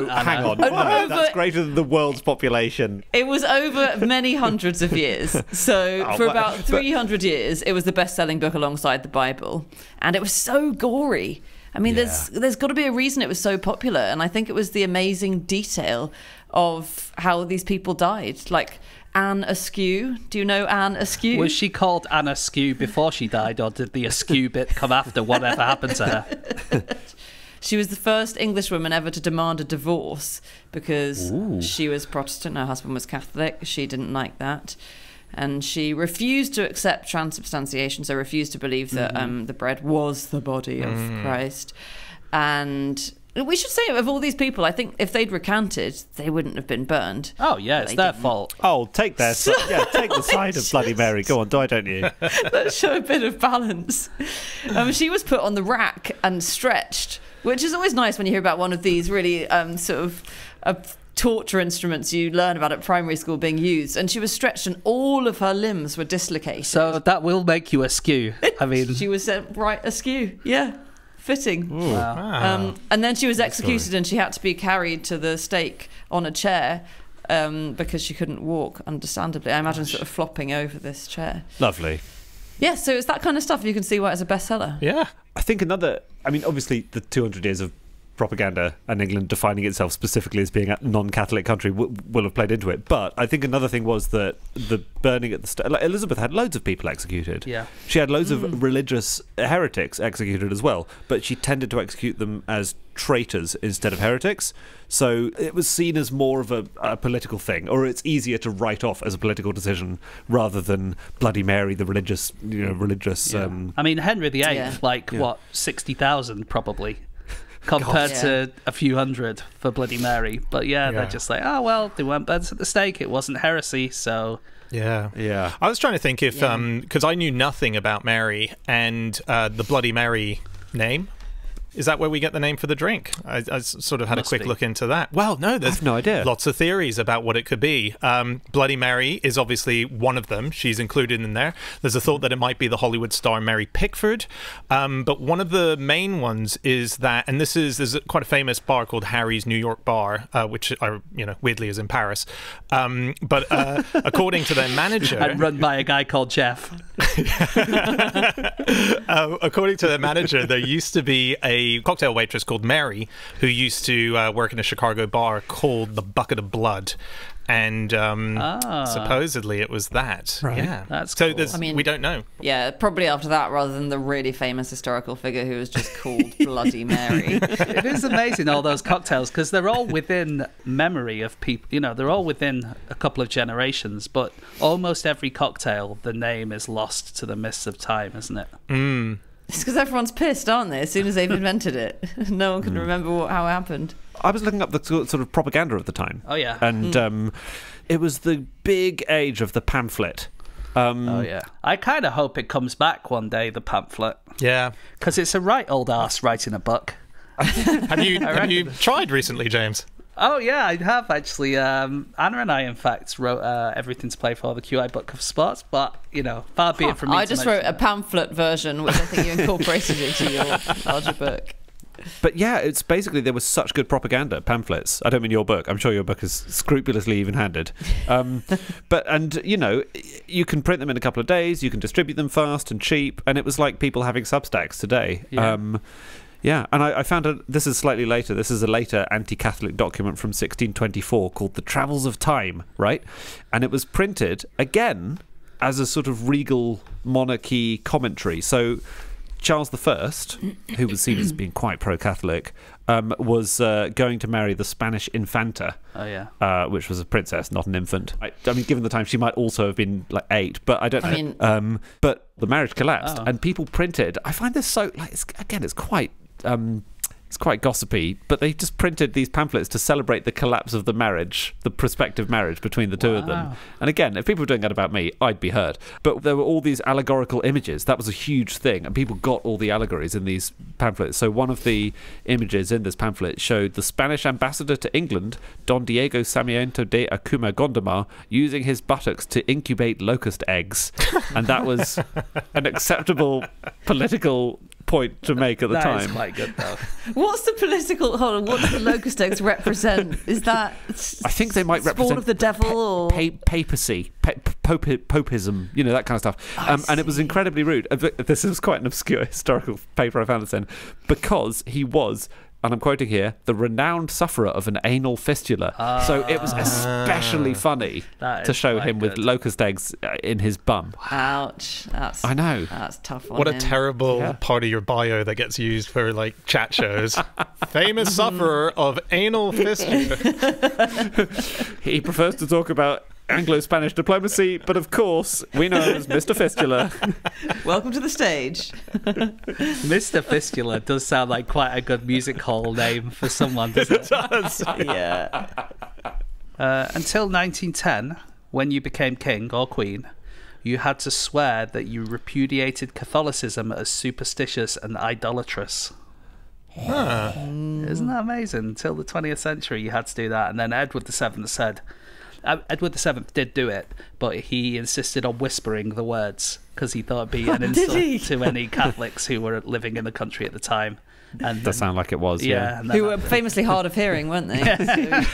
hang on. That's greater than the world's population. It was over... many hundreds of years. So for about 300 years, it was the best-selling book alongside the Bible. And it was so gory. I mean, there's got to be a reason it was so popular. And I think it was the amazing detail of how these people died. Like Anne Askew. Do you know Anne Askew? Was she called Anne Askew before she died, or did the Askew bit come after whatever happened to her? She was the first Englishwoman ever to demand a divorce because she was Protestant, her husband was Catholic, she didn't like that. And she refused to accept transubstantiation, so refused to believe that the bread was the body of Christ. And we should say, of all these people, I think if they'd recanted, they wouldn't have been burned. Oh, yeah, it's their fault. Oh, take their side. Yeah, take the side of Bloody Mary. Go on, die, don't you? Let's show a bit of balance. She was put on the rack and stretched, which is always nice when you hear about one of these really sort of torture instruments you learn about at primary school being used. And she was stretched and all of her limbs were dislocated. So that will make you askew. I mean... She was sent right askew, yeah. Fitting. Ooh, wow. And then she was executed and she had to be carried to the stake on a chair because she couldn't walk, understandably. I imagine sort of flopping over this chair. Lovely. Yeah, so it's that kind of stuff. You can see why it's a bestseller. Yeah. I think another... I mean, obviously, the 200 years of propaganda and England defining itself specifically as being a non-Catholic country will have played into it. But I think another thing was that the burning at the stake, like Elizabeth had loads of people executed. Yeah, she had loads of religious heretics executed as well, but she tended to execute them as traitors instead of heretics. So it was seen as more of a political thing, or it's easier to write off as a political decision rather than Bloody Mary, the religious, you know, religious. Yeah. I mean, Henry VIII, like what, 60,000 probably. Compared to a few hundred for Bloody Mary. But they're just like, oh, well, they weren't burnt at the stake. It wasn't heresy, so... Yeah. I was trying to think if... because I knew nothing about Mary and the Bloody Mary name. Is that where we get the name for the drink? I sort of had a quick look into that. Well, no, there's no idea. Lots of theories about what it could be. Bloody Mary is obviously one of them. She's included in there. There's a thought that it might be the Hollywood star Mary Pickford. But one of the main ones is that, and this is, there's quite a famous bar called Harry's New York Bar, which, weirdly is in Paris. But according to their manager... And run by a guy called Jeff. According to their manager, there used to be a cocktail waitress called Mary who used to work in a Chicago bar called the Bucket of Blood, and supposedly it was that. Right. Yeah, that's cool. So there's, I mean, we don't know. Yeah, probably after that, rather than the really famous historical figure who was just called Bloody Mary. It is amazing, all those cocktails, because they're all within memory of people. You know, they're all within a couple of generations, but almost every cocktail, the name is lost to the mists of time, isn't it? Mm. It's because everyone's pissed, aren't they? As soon as they've invented it, no one can remember how it happened. I was looking up the sort of propaganda of the time. Oh, yeah. And it was the big age of the pamphlet. Oh, yeah. I kind of hope it comes back one day, the pamphlet. Yeah. Because it's a right old ass writing a book. have you tried recently, James? Oh, yeah, I have, actually. Anna and I, in fact, wrote Everything to Play For, the QI Book of Sports, but, you know, far be it from me. I just wrote a pamphlet version, which I think you incorporated into your larger book. But yeah, it's basically, there was such good propaganda pamphlets. I don't mean your book. I'm sure your book is scrupulously even-handed. And you know, you can print them in a couple of days. You can distribute them fast and cheap. And it was like people having Substacks today. Yeah. Yeah, and I found out, this is slightly later, this is a later anti-Catholic document from 1624 called The Travels of Time, right? And it was printed, again, as a sort of regal monarchy commentary. So Charles I, who was seen as being quite pro-Catholic, was going to marry the Spanish Infanta, which was a princess, not an infant. I mean, given the time, she might also have been like 8, but I don't know. Mean, but the marriage collapsed, and people printed. I find this so, like, it's quite... it's quite gossipy, but they just printed these pamphlets to celebrate the collapse of the marriage, the prospective marriage between the two of them. And again, if people were doing that about me, I'd be hurt. But there were all these allegorical images. That was a huge thing, and people got all the allegories in these pamphlets. So one of the images in this pamphlet showed the Spanish ambassador to England, Don Diego Sarmiento de Acuma Gondomar, using his buttocks to incubate locust eggs. And that was an acceptable political... point to make at the time. That is quite good, though. What's the political? Hold on. What do the locust eggs represent? Is that? I think they might represent spawn of the devil or papacy, popism. You know, that kind of stuff. And it was incredibly rude. This is quite an obscure historical paper I found this in, because he was, and I'm quoting here, the renowned sufferer of an anal fistula. So it was especially funny to show him with locust eggs in his bum. Ouch! That's, I know. That's tough. What a terrible part of your bio that gets used for like chat shows. Famous sufferer of anal fistula. He prefers to talk about Anglo-Spanish diplomacy, but of course we know him as Mr. Fistula. Welcome to the stage. Mr. Fistula does sound like quite a good music hall name for someone, doesn't it? It does. Yeah. Until 1910, when you became king or queen, you had to swear that you repudiated Catholicism as superstitious and idolatrous. Huh. Isn't that amazing? Until the 20th century you had to do that, and then Edward the Seventh said... Edward the Seventh did do it, but he insisted on whispering the words because he thought it'd be an insult to any Catholics who were living in the country at the time. And that sounded like it was, yeah. Who were famously hard of hearing, weren't they? Yeah.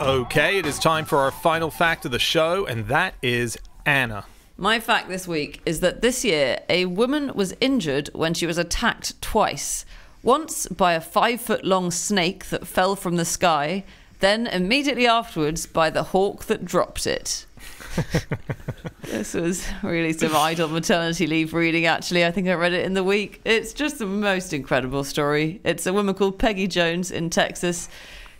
Okay, it is time for our final fact of the show, and that is Anna. My fact this week is that this year, a woman was injured when she was attacked twice. Once by a 5-foot-long snake that fell from the sky, then immediately afterwards by the hawk that dropped it. This was really some idle maternity leave reading, actually. I think I read it in the week. It's just the most incredible story. It's a woman called Peggy Jones in Texas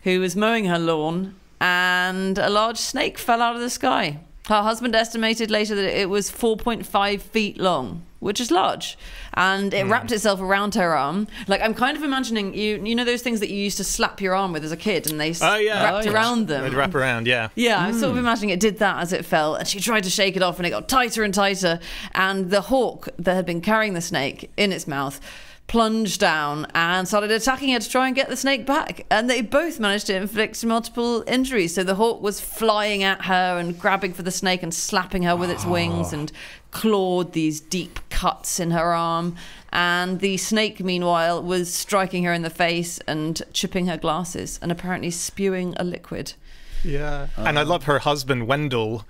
who was mowing her lawn and a large snake fell out of the sky. Her husband estimated later that it was 4.5 feet long, which is large, and it wrapped itself around her arm. Like, I'm kind of imagining, you know those things that you used to slap your arm with as a kid, and they wrapped around them. They'd wrap around, yeah. Yeah, I'm sort of imagining it did that as it fell, and she tried to shake it off, and it got tighter and tighter, and the hawk that had been carrying the snake in its mouth plunged down and started attacking her to try and get the snake back, and they both managed to inflict multiple injuries. So the hawk was flying at her and grabbing for the snake and slapping her with its wings and clawed these deep cuts in her arm, and the snake meanwhile was striking her in the face and chipping her glasses and apparently spewing a liquid. Yeah. And I love her husband Wendell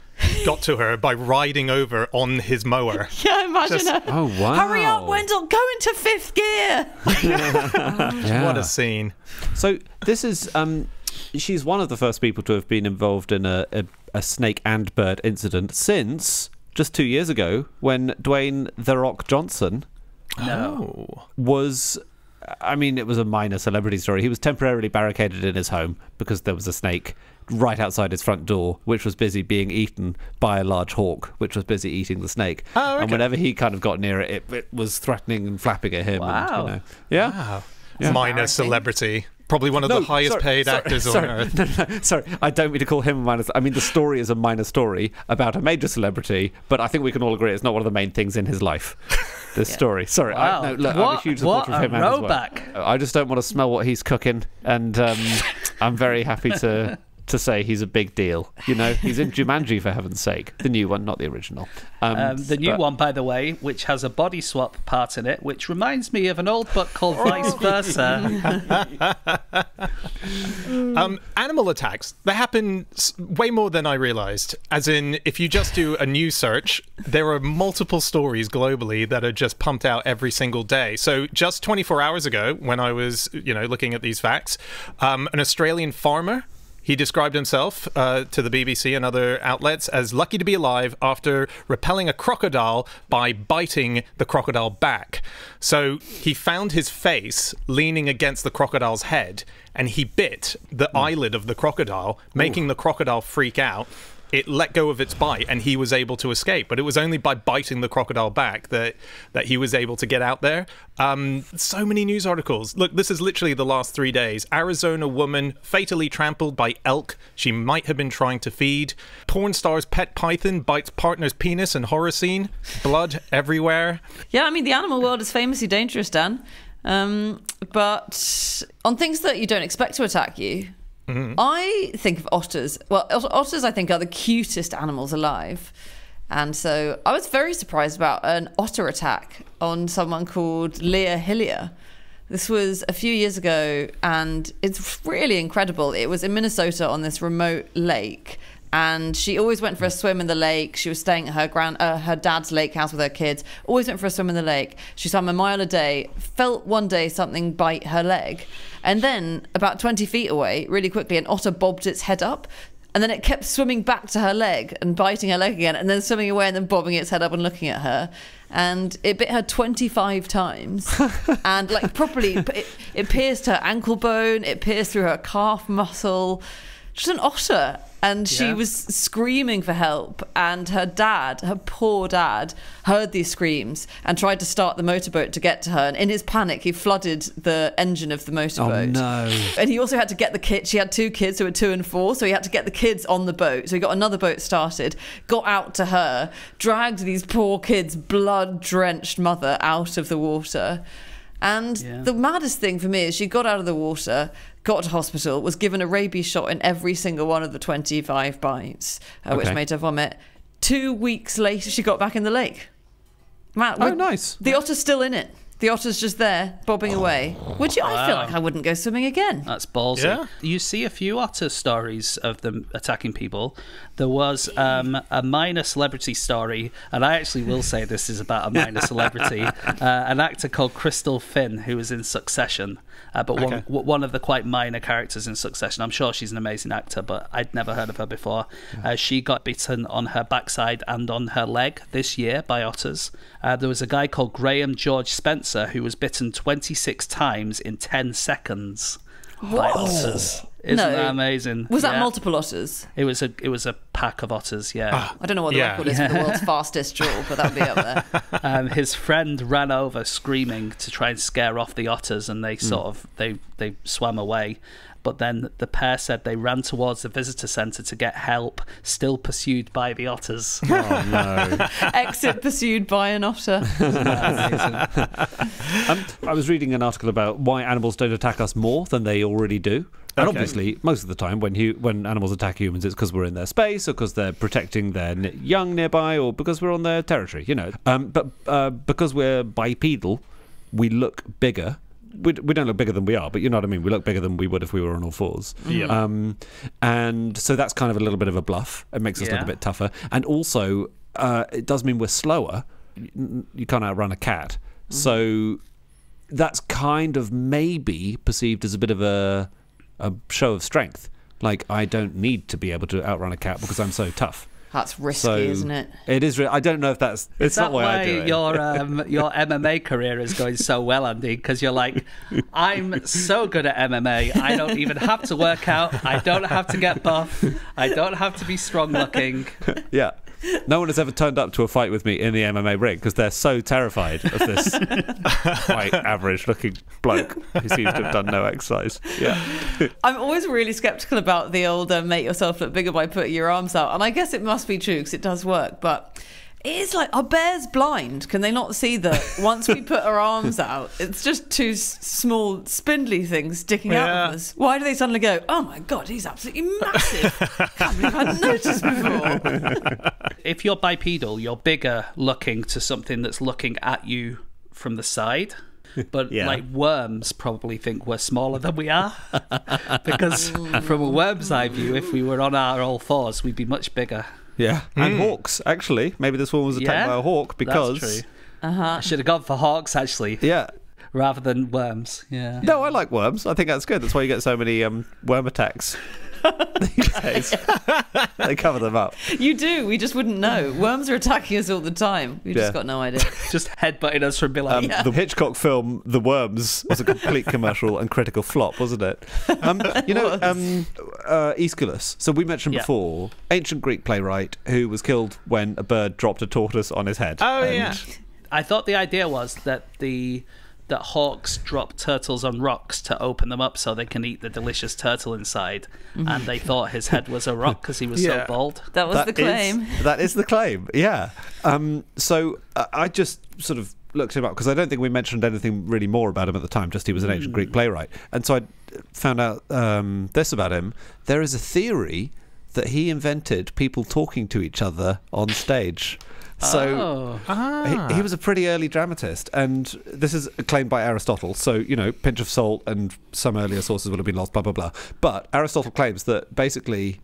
got to her by riding over on his mower. Yeah, imagine her. Oh, wow. Hurry up, Wendell, go into 5th gear. Yeah. What a scene. So this is she's one of the first people to have been involved in a snake and bird incident since just 2 years ago when Dwayne "The Rock" Johnson was, I mean, it was a minor celebrity story. He was temporarily barricaded in his home because there was a snake right outside his front door, which was busy being eaten by a large hawk, which was busy eating the snake. Oh, okay. And whenever he kind of got near it, it was threatening and flapping at him. Wow. And, you know, yeah. Wow. Yeah. Minor celebrity. Probably one of the highest paid actors on earth. No, sorry, I don't mean to call him a minor. I mean, the story is a minor story about a major celebrity, but I think we can all agree it's not one of the main things in his life. This story. Sorry, wow. Look, I'm a huge supporter of him. What a rollback. Well. I just don't want to smell what he's cooking, and I'm very happy to say he's a big deal. You know, he's in Jumanji, for heaven's sake. The new one, not the original. The new one, by the way, which has a body swap part in it, which reminds me of an old book called Vice Versa. Animal attacks, they happen way more than I realised. As in, if you just do a news search, there are multiple stories globally that are just pumped out every single day. So just 24 hours ago, when I was, you know, looking at these facts, an Australian farmer, he described himself to the BBC and other outlets as lucky to be alive after repelling a crocodile by biting the crocodile back. So he found his face leaning against the crocodile's head, and he bit the eyelid of the crocodile, making the crocodile freak out. It let go of its bite, and he was able to escape. But it was only by biting the crocodile back that he was able to get out there. So many news articles. Look, this is literally the last 3 days. Arizona woman fatally trampled by elk she might have been trying to feed. Porn star's pet python bites partner's penis in horror scene. Blood everywhere. Yeah, I mean, the animal world is famously dangerous, Dan. But on things that you don't expect to attack you, I think of otters. Well, otters, I think, are the cutest animals alive. And so I was very surprised about an otter attack on someone called Leah Hillier. This was a few years ago, and it's really incredible. It was in Minnesota on this remote lake, and she always went for a swim in the lake. She was staying at her dad's lake house with her kids, always went for a swim in the lake. She swam a mile a day, felt one day something bite her leg. And then about 20 feet away, really quickly, an otter bobbed its head up, and then it kept swimming back to her leg and biting her leg again, and then swimming away and then bobbing its head up and looking at her. And it bit her 25 times and like properly, it pierced her ankle bone, it pierced through her calf muscle. Just an otter. And she was screaming for help, and her dad, her poor dad, heard these screams and tried to start the motorboat to get to her, and in his panic he flooded the engine of the motorboat. Oh no. And he also had to get the kids. She had 2 kids who were 2 and 4, so he had to get the kids on the boat. So he got another boat started, got out to her, dragged these poor kids' blood-drenched mother out of the water. And the maddest thing for me is she got out of the water, got to hospital, was given a rabies shot in every single one of the 25 bites, which made her vomit. 2 weeks later, she got back in the lake. Matt, oh, nice. The otter's still in it. The otter's just there, bobbing away. Would you? Wow. I feel like I wouldn't go swimming again. That's ballsy. Yeah. You see a few otter stories of them attacking people. There was a minor celebrity story, and I actually will say this is about a minor celebrity, an actor called Crystal Finn, who was in Succession, but okay. one of the quite minor characters in Succession. I'm sure she's an amazing actor, but I'd never heard of her before. She got bitten on her backside and on her leg this year by otters. There was a guy called Graham George Spencer who was bitten 26 times in 10 seconds by otters. Isn't that amazing? Was that multiple otters? It was a pack of otters, yeah. I don't know what the record is for the world's fastest draw, but that'd be up there. His friend ran over screaming to try and scare off the otters, and they sort of they swam away. But then the pair said they ran towards the visitor centre to get help, still pursued by the otters. Oh, no. Exit pursued by an otter. I was reading an article about why animals don't attack us more than they already do. And obviously, most of the time, when animals attack humans, it's because we're in their space or because they're protecting their young nearby or because we're on their territory, you know. But because we're bipedal, we look bigger. We don't look bigger than we are, but you know what I mean? We look bigger than we would if we were on all fours. Yeah. And so that's kind of a little bit of a bluff. It makes us look a bit tougher. And also, it does mean we're slower. You can't outrun a cat. Mm-hmm. So that's kind of maybe perceived as a bit of a show of strength. Like, I don't need to be able to outrun a cat because I'm so tough. That's risky, isn't it? It is. I don't know if that's. It's that not why I do it. Your MMA career is going so well, Andy, because you're like, I'm so good at MMA. I don't even have to work out. I don't have to get buff. I don't have to be strong looking. Yeah. No one has ever turned up to a fight with me in the MMA ring because they're so terrified of this quite average-looking bloke who seems to have done no exercise. Yeah, I'm always really sceptical about the old make yourself look bigger by putting your arms out, and I guess it must be true because it does work, but... It is like, are bears blind? Can they not see that once we put our arms out, it's just two small, spindly things sticking out of us? Why do they suddenly go, oh my God, he's absolutely massive? I can't believe I hadn't noticed before. If you're bipedal, you're bigger looking to something that's looking at you from the side. But like worms probably think we're smaller than we are, because from a worm's eye view, if we were on our all fours, we'd be much bigger. Yeah, and hawks, actually. Maybe this one was attacked by a hawk because... That's true. I should have gone for hawks, actually. Yeah. Rather than worms, yeah. No, I like worms. I think that's good. That's why you get so many worm attacks these days. They cover them up. You do. We just wouldn't know. Worms are attacking us all the time. We've just got no idea. Just headbutting us from below. The Hitchcock film, The Worms, was a complete commercial and critical flop, wasn't it? You know, Aeschylus. So we mentioned before, ancient Greek playwright who was killed when a bird dropped a tortoise on his head. Oh, yeah. I thought the idea was that that hawks drop turtles on rocks to open them up so they can eat the delicious turtle inside, and they thought his head was a rock because he was so bald. That was the claim. That is the claim, yeah. So I just sort of looked him up because I don't think we mentioned anything really more about him at the time, just he was an ancient Greek playwright. And so I found out this about him. There is a theory that he invented people talking to each other on stage. So he was a pretty early dramatist, and this is claimed by Aristotle, so, you know, pinch of salt and some earlier sources would have been lost, blah, blah, blah. But Aristotle claims that basically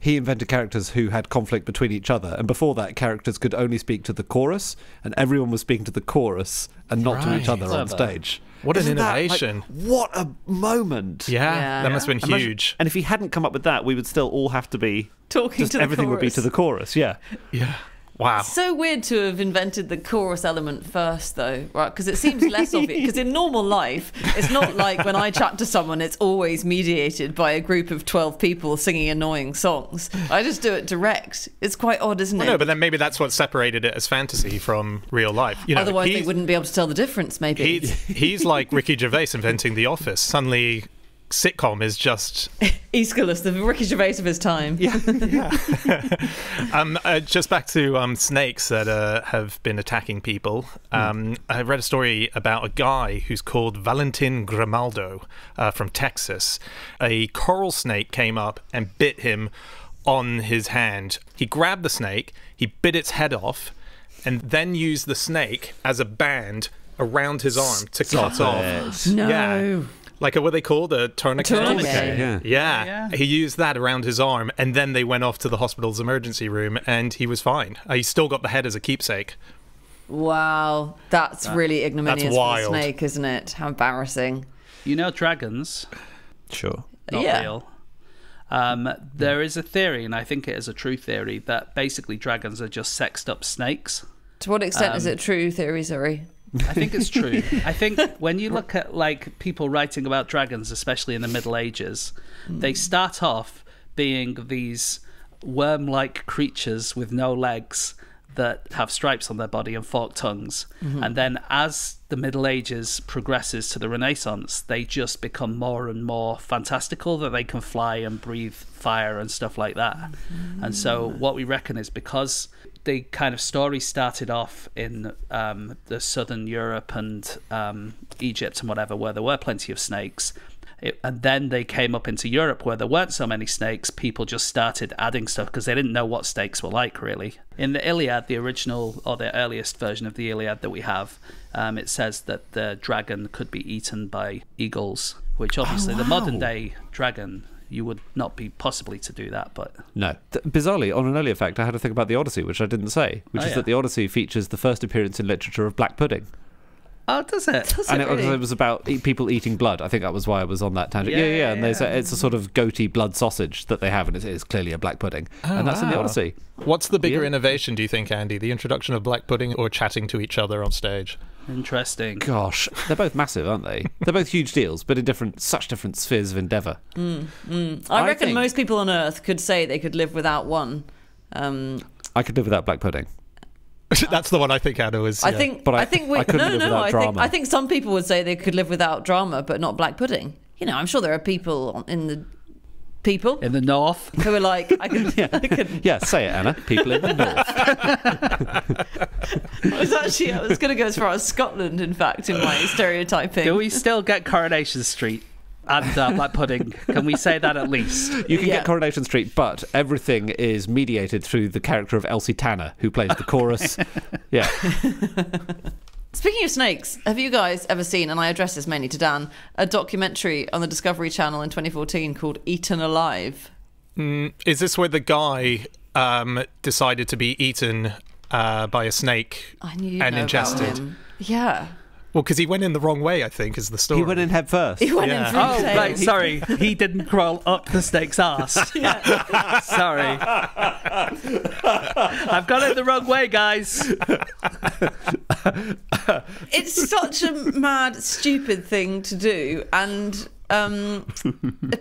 he invented characters who had conflict between each other, and before that, characters could only speak to the chorus, and everyone was speaking to the chorus and not to each other on stage. What an innovation. That, like, what a moment. Yeah, that must have been huge. And if he hadn't come up with that, we would still all have to be... Talking to the chorus. Everything would be to the chorus, yeah. Yeah. Wow. It's so weird to have invented the chorus element first, though, right? Because it seems less obvious. Because in normal life, it's not like when I chat to someone, it's always mediated by a group of 12 people singing annoying songs. I just do it direct. It's quite odd, isn't it? No, but then maybe that's what separated it as fantasy from real life. You know, otherwise, they wouldn't be able to tell the difference, maybe. He's like Ricky Gervais inventing The Office. Suddenly... sitcom is just Aeschylus, the Ricky Gervais of his time. Yeah, yeah. Just back to snakes that have been attacking people. I read a story about a guy who's called Valentin Grimaldo from Texas. A coral snake came up and bit him on his hand. He grabbed the snake, he bit its head off, and then used the snake as a band around his arm to cut off. No. Yeah. Like what they call the tourniquet. Yeah. Yeah, he used that around his arm, and then they went off to the hospital's emergency room, and he was fine. He still got the head as a keepsake. Wow, that's really ignominious for the snake, isn't it? How embarrassing. You know, dragons. Sure. Not real. There is a theory, and I think it is a true theory, that basically dragons are just sexed up snakes. To what extent is it true theory, sorry? I think it's true. I think when you look at like people writing about dragons, especially in the Middle Ages, they start off being these worm-like creatures with no legs that have stripes on their body and forked tongues. And then as the Middle Ages progresses to the Renaissance, they just become more and more fantastical, that they can fly and breathe fire and stuff like that. And so what we reckon is because the kind of story started off in the southern Europe and Egypt and whatever, where there were plenty of snakes, and then they came up into Europe where there weren't so many snakes, people just started adding stuff because they didn't know what snakes were like, really. In the Iliad, the original or the earliest version of the Iliad that we have, it says that the dragon could be eaten by eagles, which obviously the modern day dragon, you would not be possibly to do that, but... No. Bizarrely, on an earlier fact, I had to think about the Odyssey, which I didn't say, which is that the Odyssey features the first appearance in literature of black pudding. Oh, does it? And it was about people eating blood. I think that was why I was on that tangent. Yeah. And they say it's a sort of goatee blood sausage that they have, and it's clearly a black pudding. And that's in the Odyssey. What's the bigger innovation, do you think, Andy? The introduction of black pudding or chatting to each other on stage? Interesting. Gosh, they're both massive, aren't they? They're both huge deals, but in such different spheres of endeavour. I reckon most people on Earth could say they could live without one. I could live without black pudding. That's the one I think Anna was. I think some people would say they could live without drama, but not black pudding. You know, I'm sure there are people in the north who are like, I could. Say it, Anna. People in the north. I was going to go as far as Scotland, in fact, in my stereotyping. Do we still get Coronation Street? And black pudding. Can we say that at least? You can get Coronation Street, but everything is mediated through the character of Elsie Tanner, who plays the chorus. Yeah. Speaking of snakes, have you guys ever seen, and I address this mainly to Dan, a documentary on the Discovery Channel in 2014 called Eaten Alive? Is this where the guy decided to be eaten by a snake and ingested? Yeah. Well, because he went in the wrong way, I think, is the story. He went in head first. He went in through the tail. Right, sorry. He didn't crawl up the snake's arse. Sorry. I've got it the wrong way, guys. It's such a mad, stupid thing to do. And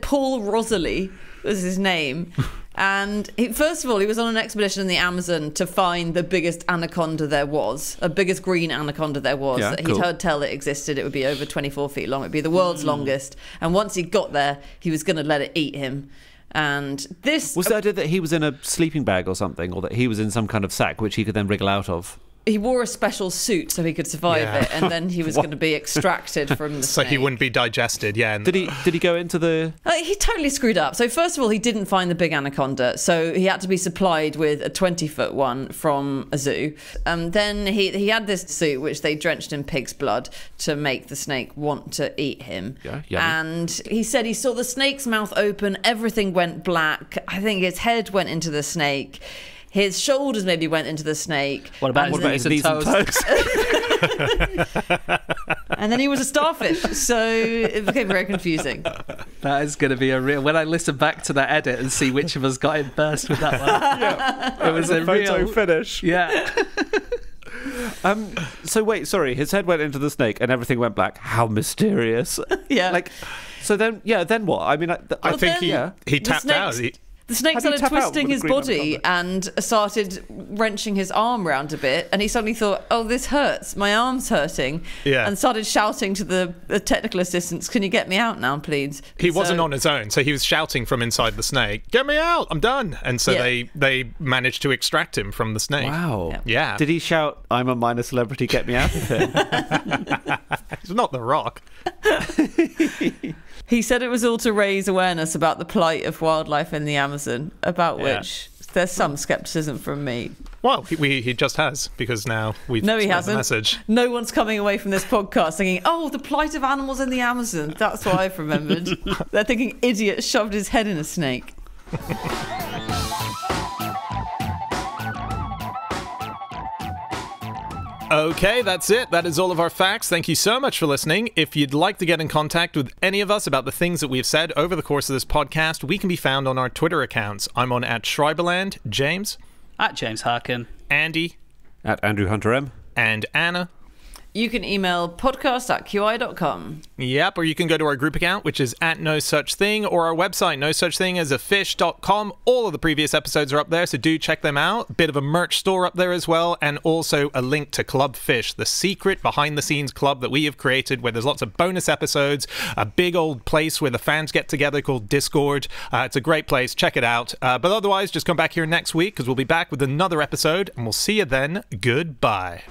Paul Rosalie was his name. And he, first of all, he was on an expedition in the Amazon to find the biggest anaconda there was, the biggest green anaconda there was, that he'd heard tell it existed. It would be over 24 feet long. It'd be the world's longest. And once he got there, he was going to let it eat him. And this... Was the idea that he was in a sleeping bag or something, or that he was in some kind of sack which he could then wriggle out of? He wore a special suit so he could survive it, and then he was going to be extracted from the snake. So he wouldn't be digested, and did he go into the... he totally screwed up. So first of all, he didn't find the big anaconda, so he had to be supplied with a 20-foot one from a zoo. Then he had this suit which they drenched in pig's blood to make the snake want to eat him. And he said he saw the snake's mouth open, everything went black. I think his head went into the snake. His shoulders maybe went into the snake. What about his knees and toes? And then he was a starfish, so it became very confusing. That is going to be a real... When I listen back to that edit and see which of us got in first with that one, it was a photo real... finish. Yeah. So wait, sorry, his head went into the snake and everything went black. How mysterious. Like, so then, then what? I mean, I think he tapped out. The snake started twisting his body and started wrenching his arm around a bit, and he suddenly thought, oh, this hurts, my arm's hurting, and started shouting to the technical assistants, can you get me out now, please? He wasn't on his own, so he was shouting from inside the snake, get me out, I'm done. And so they managed to extract him from the snake. Wow. Yeah. Did he shout, I'm a minor celebrity, get me out of here? It's not The Rock. He said it was all to raise awareness about the plight of wildlife in the Amazon, about which there's some scepticism from me. Well, he just has, because now we've no, he hasn't. The message. No one's coming away from this podcast thinking, oh, the plight of animals in the Amazon. That's what I've remembered. They're thinking, idiot shoved his head in a snake. Okay, that's it. That is all of our facts. Thank you so much for listening. If you'd like to get in contact with any of us about the things that we've said over the course of this podcast, we can be found on our Twitter accounts. I'm on @Schreiberland, James. @JamesHarkin. Andy. @AndrewHunterM. And Anna. You can email podcast@qi.com. Yep, or you can go to our group account, which is @NoSuchThing, or our website, nosuchthingasafish.com. All of the previous episodes are up there, so do check them out. Bit of a merch store up there as well, and also a link to Club Fish, the secret behind-the-scenes club that we have created, where there's lots of bonus episodes, a big old place where the fans get together called Discord. It's a great place. Check it out. But otherwise, just come back here next week, because we'll be back with another episode, and we'll see you then. Goodbye.